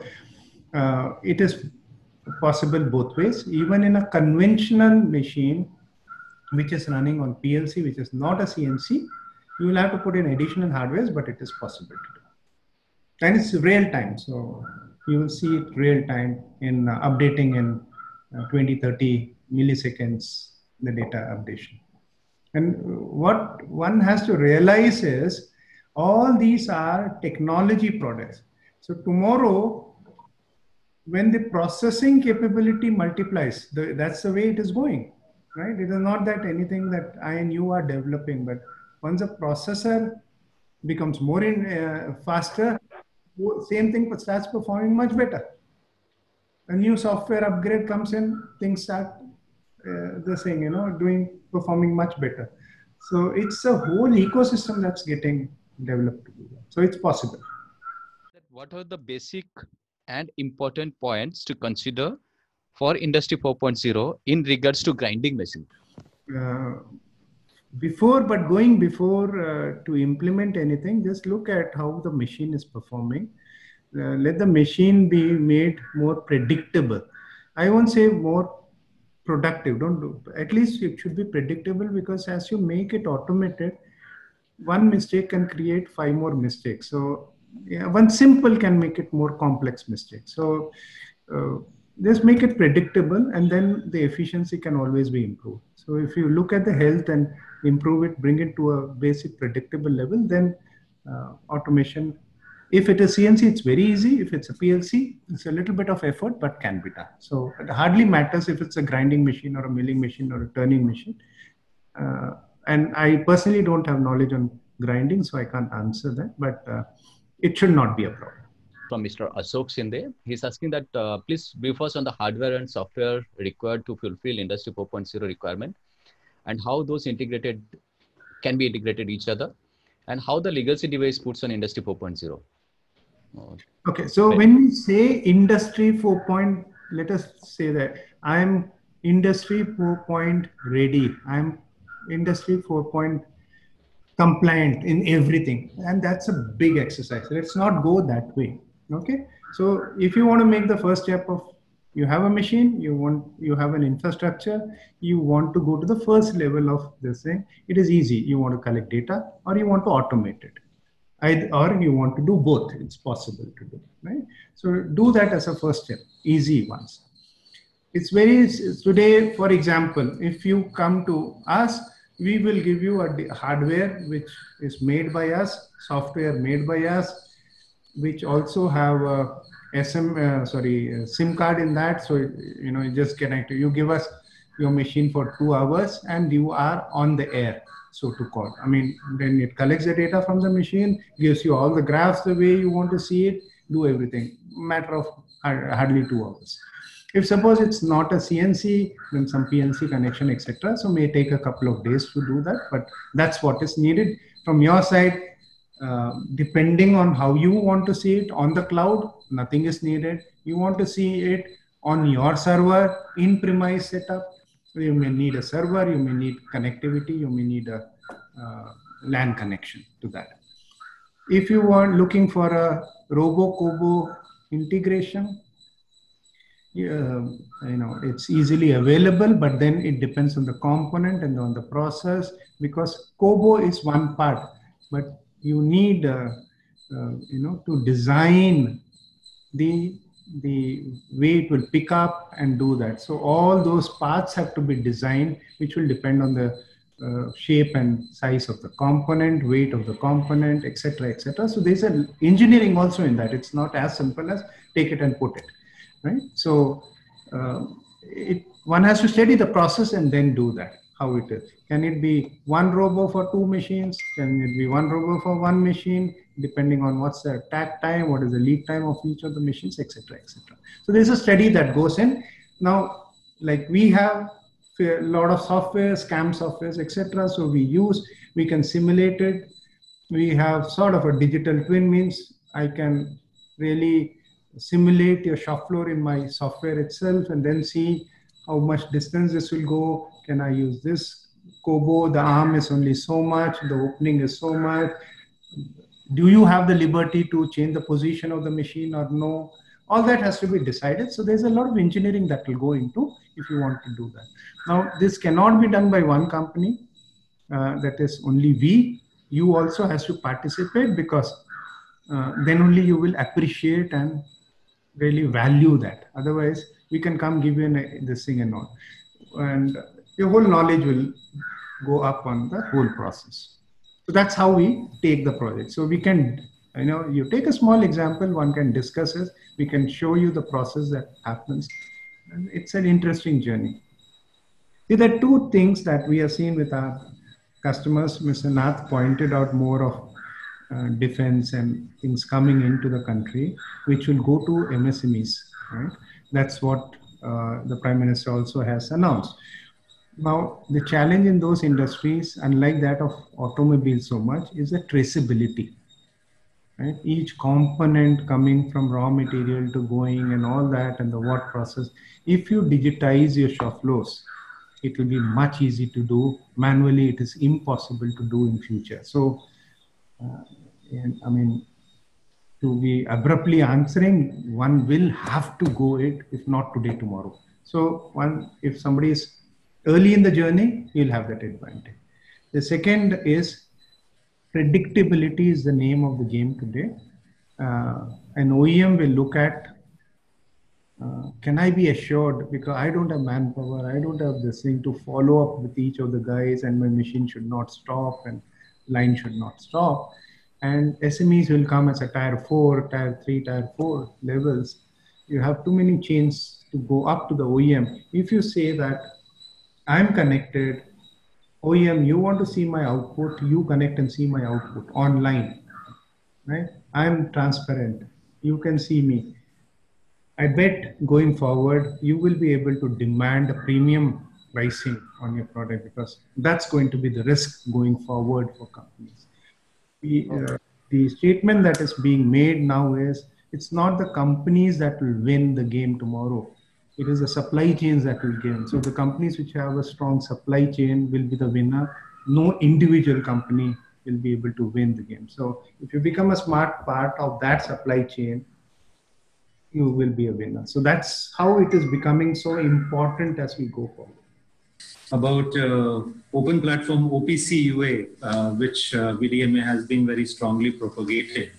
it is possible both ways. Even in a conventional machine, which is running on PLC, which is not a CNC, you will have to put in additional hardware, but it is possible to do. And it's real time. So you will see it real time in updating in 20, 30 milliseconds, the data updation. And what one has to realize is all these are technology products. So tomorrow, when the processing capability multiplies, that's the way it is going. Right? It is not that anything that I and you are developing, but once a processor becomes more faster, same thing starts performing much better. A new software upgrade comes in, things start performing much better. So it's a whole ecosystem that's getting developed. So it's possible. What are the basic and important points to consider for Industry 4.0 in regards to grinding machine? Before to implement anything, just look at how the machine is performing. Let the machine be made more predictable. I won't say more productive. At least it should be predictable, because as you make it automated, one mistake can create 5 more mistakes. So yeah, one simple can make it more complex mistake. So just make it predictable, and then the efficiency can always be improved. So if you look at the health and improve it, bring it to a basic predictable level, then automation, if it is CNC, it's very easy. If it's a PLC, it's a little bit of effort, but can be done. So it hardly matters if it's a grinding machine or a milling machine or a turning machine. And I personally don't have knowledge on grinding, so I can't answer that, but it should not be a problem. From Mr. Ashok Shinde. He's asking that please brief us on the hardware and software required to fulfill Industry 4.0 requirement, and how those can be integrated each other, and how the legacy device puts on Industry 4.0. Okay, so when we say Industry 4.0, let us say that I'm Industry 4.0 ready. I'm Industry 4.0 compliant in everything. And that's a big exercise. Let's not go that way. Okay, so if you want to make the first step of, you have a machine, you have an infrastructure, you want to go to the first level of this thing, it is easy. You want to collect data, or you want to automate it, or you want to do both. It's possible to do, right? So do that as a first step, easy ones. Today, for example, if you come to us, we will give you a hardware which is made by us, software made by us, which also have a SIM card in that. So, you just connect. You give us your machine for 2 hours and you are on the air, so to call. I mean, then it collects the data from the machine, gives you all the graphs the way you want to see it, do everything. Matter of hardly 2 hours. If suppose it's not a CNC, then some PLC connection, etc. So may take a couple of days to do that, but that's what is needed from your side. Depending on how you want to see it on the cloud, nothing is needed. You want to see it on your server, in-premise setup, you may need a server, you may need connectivity, you may need a LAN connection to that. If you are looking for a robo-cobo integration, it's easily available, but then it depends on the component and on the process, because cobo is one part, but you need to design the way it will pick up and do that. So all those parts have to be designed, which will depend on the shape and size of the component, weight of the component, etc., etc. So there's an engineering also in that. It's not as simple as take it and put it, right? So one has to study the process and then do that. How it is? Can it be one robo for two machines? Can it be one robo for one machine? Depending on what's the attack time, what is the lead time of each of the machines, etc., etc. So there's a study that goes in. Now, like we have a lot of software, scam softwares, etc. So we can simulate it. We have sort of a digital twin, means I can really simulate your shop floor in my software itself and then see how much distance this will go. Can I use this Kobo? The arm is only so much, the opening is so much. Do you have the liberty to change the position of the machine or no? All that has to be decided. So there's a lot of engineering that will go into if you want to do that. Now, this cannot be done by one company. That is only we. You also has to participate, because then only you will appreciate and really value that. Otherwise, we can come give you this thing and all. And your whole knowledge will go up on the whole process. So that's how we take the project. So we can, you take a small example, one can discuss it. We can show you the process that happens. And it's an interesting journey. See, there are two things that we have seen with our customers. Mr. Nath pointed out more of defense and things coming into the country, which will go to MSMEs, right? That's what the Prime Minister also has announced. Now, the challenge in those industries, unlike that of automobiles so much, is the traceability. Right? Each component coming from raw material to going and all that, and the what process. If you digitize your shop floors, it will be much easy to do. Manually, it is impossible to do in future. So, to be abruptly answering, one will have to go it, if not today, tomorrow. So if somebody is early in the journey, you'll have that advantage. The second is predictability is the name of the game today. An OEM will look at, can I be assured, because I don't have manpower, I don't have this thing to follow up with each of the guys, and my machine should not stop and line should not stop. And SMEs will come as a tier 4, tier 3, tier 4 levels. You have too many chains to go up to the OEM. If you say that I'm connected, OEM, you want to see my output, you connect and see my output online, right? I'm transparent. You can see me. I bet going forward, you will be able to demand a premium pricing on your product, because that's going to be the risk going forward for companies. The statement that is being made now is, it's not the companies that will win the game tomorrow. It is the supply chains that will gain. So the companies which have a strong supply chain will be the winner. No individual company will be able to win the game. So if you become a smart part of that supply chain, you will be a winner. So that's how it is becoming so important as we go forward. About open platform OPC UA, which VDMA has been very strongly propagated.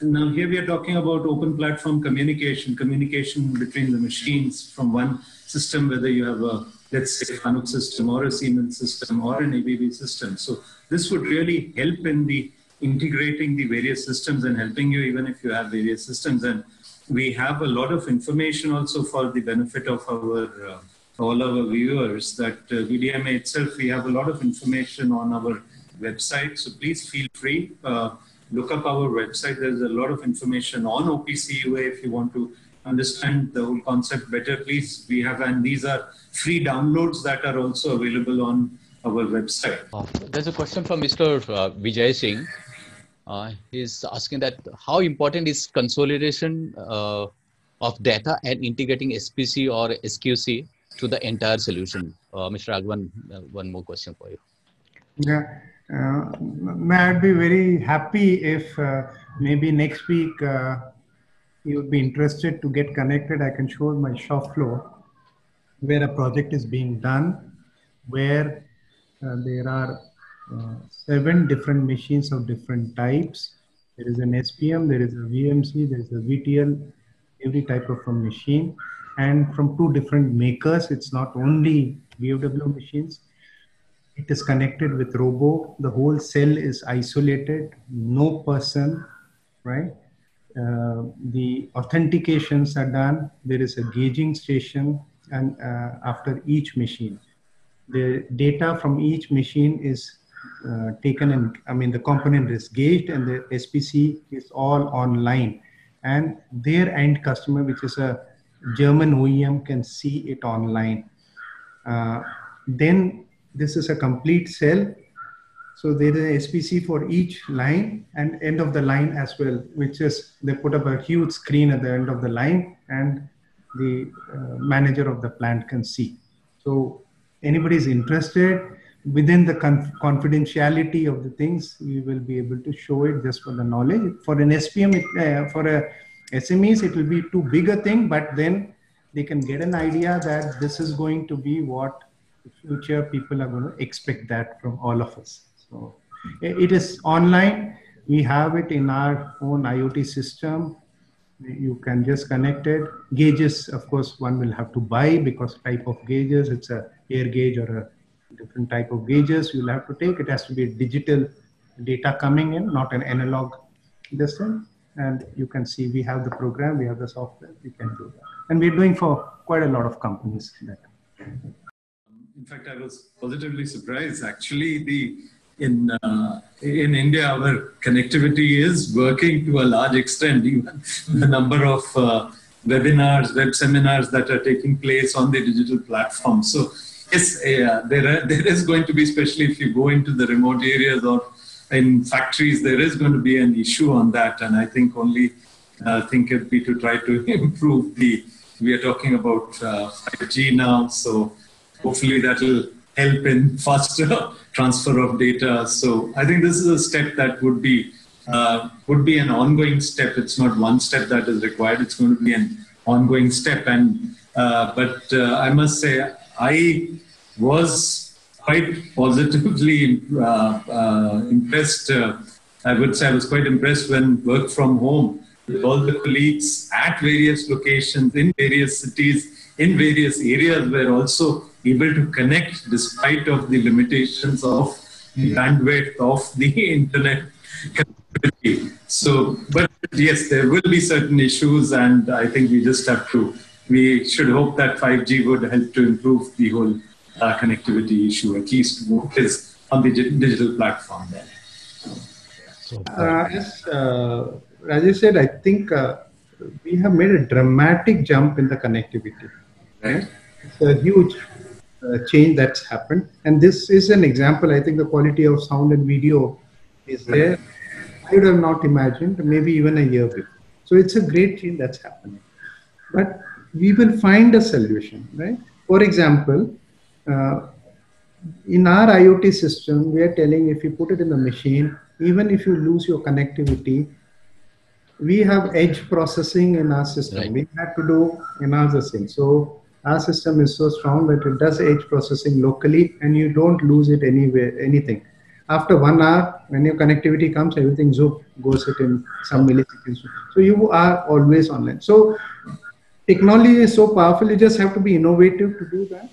Now here we are talking about open platform communication between the machines from one system, whether you have a, let's say, Fanuc system or a Siemens system or an ABB system. So this would really help in the integrating the various systems and helping you even if you have various systems. And we have a lot of information also for the benefit of our all our viewers that VDMA itself, we have a lot of information on our website. So please feel free, look up our website. There's a lot of information on OPC UA. If you want to understand the whole concept better, please, we have, and these are free downloads that are also available on our website. There's a question from Mr. Vijay Singh. He's asking that how important is consolidation of data and integrating SPC or SQC to the entire solution. Mr. Raghavan, one more question for you. Yeah, I'd be very happy if maybe next week you would be interested to get connected. I can show my shop floor where a project is being done, where there are 7 different machines of different types. There is an SPM, there is a VMC, there is a VTL, every type of a machine, and from 2 different makers. It's not only BFW machines. It is connected with robo. The whole cell is isolated, no person, right? The authentications are done. There is a gauging station, and after each machine, the data from each machine is taken, and I mean the component is gauged, and the SPC is all online, and their end customer, which is a German OEM, can see it online. Then this is a complete cell. So there is an SPC for each line and end of the line as well, which is they put up a huge screen at the end of the line, and the manager of the plant can see. So anybody is interested within the confidentiality of the things, we will be able to show it just for the knowledge. For an SPM, for a SMEs, it will be too big a thing, but then they can get an idea that this is going to be what the future people are going to expect that from all of us. So it is online. We have it in our own IoT system. You can just connect it. Gauges, of course, one will have to buy because type of gauges, it's a air gauge or a different type of gauges you'll have to take. It has to be digital data coming in, not an analog system. And you can see we have the program, we have the software, we can do that. And we're doing for quite a lot of companies that. In fact, I was positively surprised. Actually, in India, our connectivity is working to a large extent. Even the number of webinars, web seminars that are taking place on the digital platform. So yes, there is going to be, especially if you go into the remote areas or in factories, there is going to be an issue on that. And I think only thing would be to try to improve the, we are talking about 5G now. So hopefully that will help in faster transfer of data. So I think this is a step that would be an ongoing step. It's not one step that is required. It's going to be an ongoing step. And but I must say, I was quite positively impressed. I would say I was quite impressed when work from home with all the colleagues at various locations, in various cities, in various areas were also able to connect despite of the limitations of the bandwidth of the internet connectivity. So, but yes, there will be certain issues, and I think we just have to, we should hope that 5G would help to improve the whole connectivity issue, at least what is on the digital platform there. As Rajesh said, I think we have made a dramatic jump in the connectivity. Right? It's a huge change that's happened. And this is an example. I think the quality of sound and video is there. I would have not imagined, maybe even a year before. So it's a great change that's happening. But we will find a solution, right? For example, in our IoT system, we are telling if you put it in the machine, even if you lose your connectivity, we have edge processing in our system. Right. We had to do another thing. So our system is so strong that it does edge processing locally and you don't lose it anywhere, anything. After 1 hour, when your connectivity comes, everything zoop, goes it in some milliseconds. So you are always online. So technology is so powerful, you just have to be innovative to do that.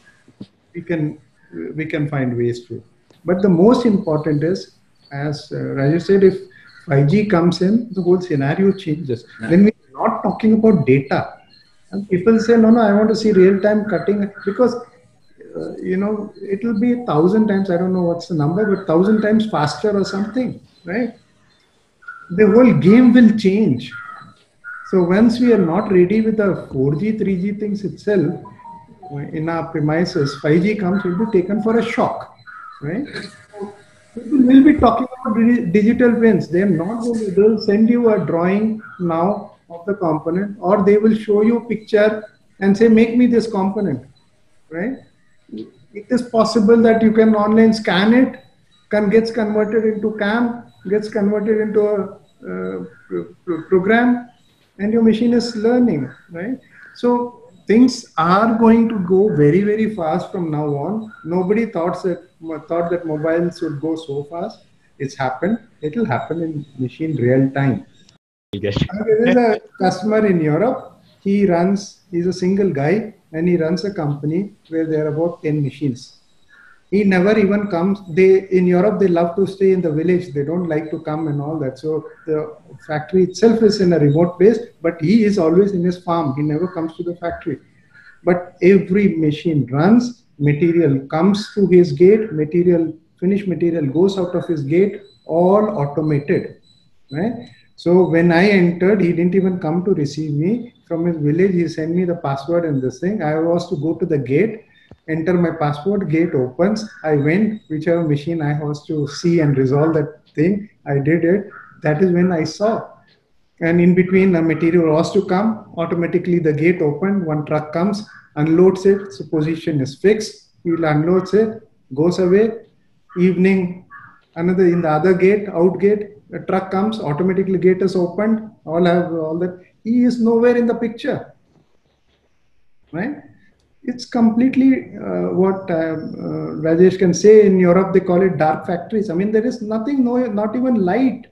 We can find ways to. But the most important is, as Rajesh said, if 5G comes in, the whole scenario changes. Yeah. Then we're not talking about data. And people say, no, I want to see real-time cutting because, you know, it will be 1,000 times, I don't know what's the number, but 1,000 times faster or something, right? The whole game will change. So once we are not ready with the 4G, 3G things itself, in our premises, 5G comes, it will be taken for a shock, right? So we'll be talking about digital twins. They're not going to send you a drawing now of the component, or they will show you a picture and say, make me this component, right? It is possible that you can online scan it, gets converted into CAM, gets converted into a program, and your machine is learning, right? So things are going to go very, very fast from now on. Nobody thought that mobiles would go so fast. It's happened. It will happen in machine real time. Yes. There is a customer in Europe. He's a single guy and he runs a company where there are about 10 machines. He never even comes. In Europe, they love to stay in the village. They don't like to come and all that. So the factory itself is in a remote place, but he is always in his farm. He never comes to the factory. But every machine runs, material comes to his gate, finished material goes out of his gate, all automated. Right? So when I entered, he didn't even come to receive me. From his village, he sent me the password and this thing. I was to go to the gate, enter my password, gate opens. I went, whichever machine I was to see and resolve that thing, I did it. That is when I saw. And in between, the material was to come. Automatically, the gate opened. One truck comes, unloads it. So position is fixed. He unloads it, goes away. Evening, another in the other gate, out gate, a truck comes. Automatically, gate is opened. All that. He is nowhere in the picture. Right? It's completely what Rajesh can say, in Europe they call it dark factories. I mean, there is nothing, not even light.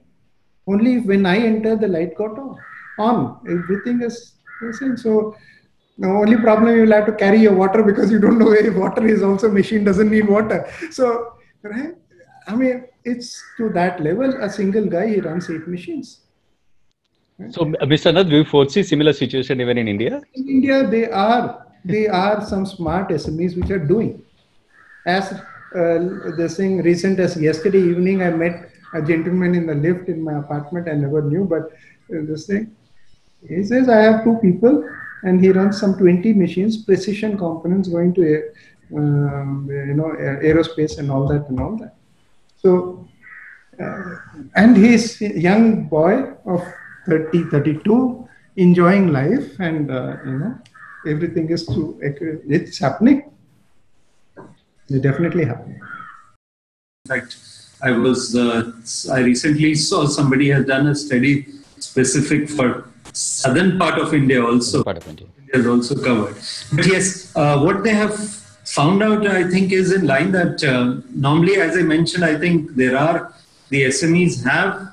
Only when I entered, the light got on. Everything is the same. So the only problem, you'll have to carry your water because you don't know where your water is. Also, machine doesn't need water. So, right? I mean, it's to that level. A single guy, he runs 8 machines. Right? So, Mr. Nath, do you foresee similar situation even in India? In India, they are. There are some smart SMEs which are doing. As this thing recent as yesterday evening, I met a gentleman in the lift in my apartment. I never knew, but this thing. He says, I have 2 people and he runs some 20 machines, precision components going to aerospace and all that and all that. So, and he's a young boy of 30, 32, enjoying life and, everything is too accurate. It's happening. It's definitely happening. In fact, I recently saw somebody has done a study specific for southern part of India also. Part of India is also covered. But yes, what they have found out, I think, is in line that normally, as I mentioned, I think the SMEs have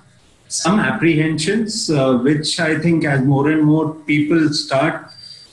some apprehensions, which I think as more and more people start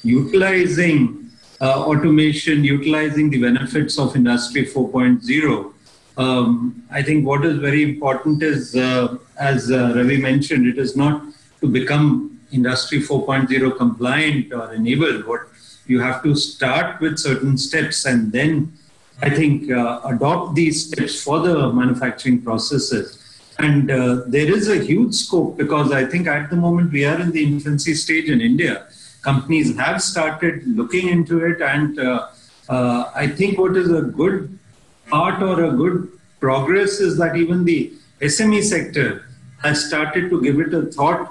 utilizing automation, utilizing the benefits of Industry 4.0. I think what is very important is, as Ravi mentioned, it is not to become Industry 4.0 compliant or enabled. What you have to start with certain steps and then, I think, adopt these steps for the manufacturing processes. And there is a huge scope because I think at the moment we are in the infancy stage in India. Companies have started looking into it, and I think what is a good part or a good progress is that even the SME sector has started to give it a thought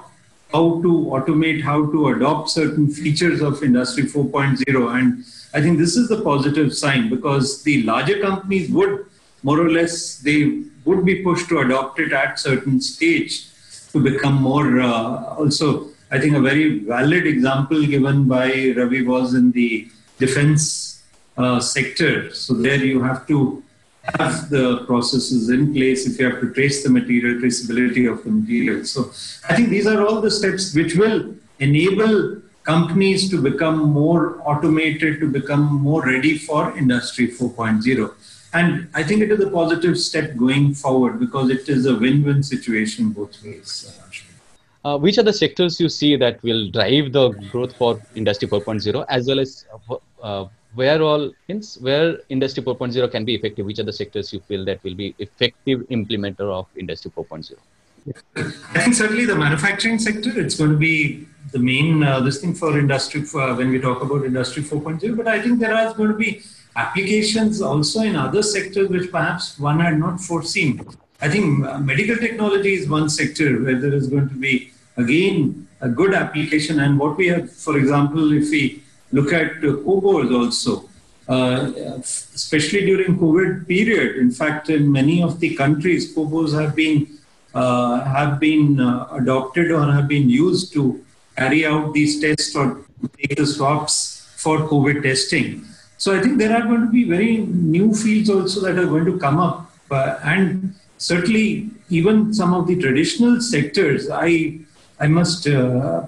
how to automate, how to adopt certain features of Industry 4.0. And I think this is the positive sign because the larger companies would more or less, they would be pushed to adopt it at certain stage to become more also. I think a very valid example given by Ravi was in the defense sector. So there you have to have the processes in place if you have to trace the material, traceability of the material. So I think these are all the steps which will enable companies to become more automated, to become more ready for Industry 4.0. And I think it is a positive step going forward because it is a win-win situation both ways. Which are the sectors you see that will drive the growth for Industry 4.0, as well as where Industry 4.0 can be effective? Which are the sectors you feel that will be effective implementer of Industry 4.0? I think certainly the manufacturing sector, it's going to be the main this thing for industry when we talk about Industry 4.0. But I think there are going to be applications also in other sectors which perhaps one had not foreseen. I think medical technology is one sector where there is going to be, again, a good application. And what we have, for example, if we look at COBOs also, especially during COVID period, in fact, in many of the countries, COBOs have been adopted or have been used to carry out these tests or take the swaps for COVID testing. So I think there are going to be very new fields also that are going to come up, and certainly even some of the traditional sectors. I must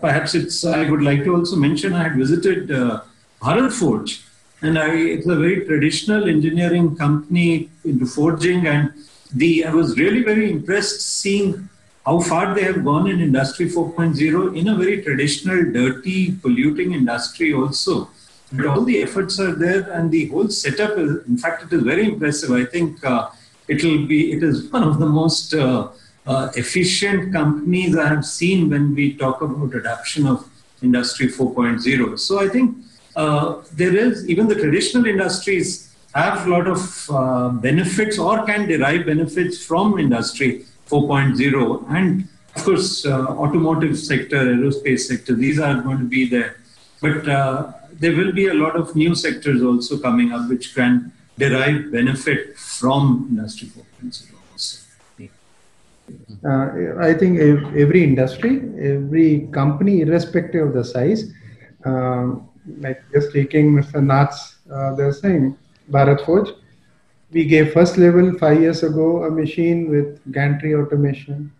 perhaps it's I would like to also mention I had visited Bharat Forge, and it's a very traditional engineering company into forging, and I was really very impressed seeing how far they have gone in Industry 4.0 in a very traditional, dirty, polluting industry also. But all the efforts are there, and the whole setup is, in fact, it is very impressive. I think it is one of the most efficient companies I have seen when we talk about adoption of Industry 4.0. So I think there is, even the traditional industries have a lot of benefits or can derive benefits from Industry 4.0, and of course automotive sector, aerospace sector, these are going to be there, but there will be a lot of new sectors also coming up which can derive benefit from Industry 4.0 also. I think every industry, every company, irrespective of the size, like just taking Mr. Nath's they're saying Bharat Forge, we gave first level 5 years ago a machine with gantry automation,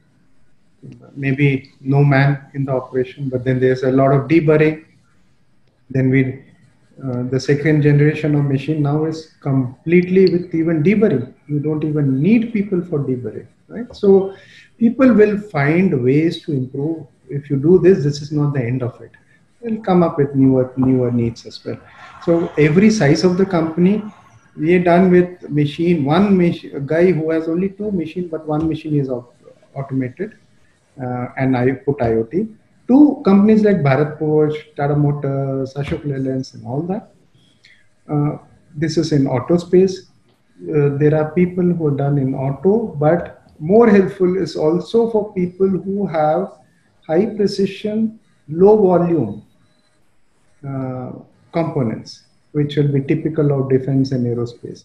maybe no man in the operation, but then there's a lot of deburring. Then the second generation of machine now is completely with even deburring. You don't even need people for deburring, right? So people will find ways to improve. If you do this, this is not the end of it. They'll come up with newer needs as well. So every size of the company, we are done with machine. One machine, a guy who has only two machines, but one machine is automated, and I put IoT. Two companies like Bharat Forge, Tata Motors, Ashok Leyland, and all that. This is in auto space. There are people who are done in auto, but more helpful is also for people who have high precision, low volume components, which will be typical of defense and aerospace.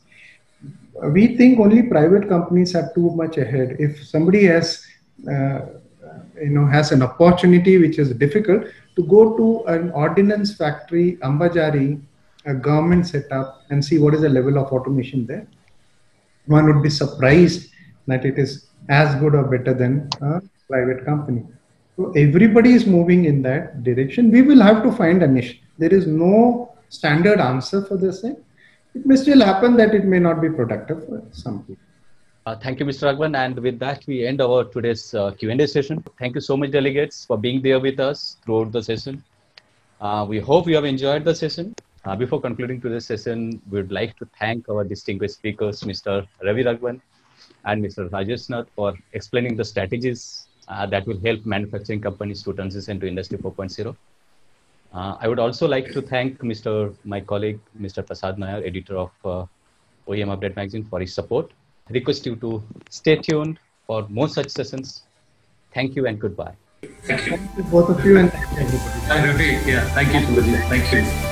We think only private companies are too much ahead. If somebody has, has an opportunity which is difficult to go to an ordnance factory, Ambajari, a government setup, and see what is the level of automation there, one would be surprised that it is as good or better than a private company. So everybody is moving in that direction. We will have to find a niche. There is no standard answer for this thing. It may still happen that it may not be productive for some people. Thank you, Mr. Raghavan. And with that, we end our today's Q&A session. Thank you so much, delegates, for being there with us throughout the session. We hope you have enjoyed the session. Before concluding today's session, we would like to thank our distinguished speakers, Mr. Ravi Raghavan and Mr. Rajesh Nath, for explaining the strategies that will help manufacturing companies to transition to Industry 4.0. I would also like to thank my colleague, Mr. Prasad Nair, editor of OEM Update Magazine, for his support. I request you to stay tuned for more such sessions. Thank you and goodbye. Thank you, both of you, and thank you. Thank you.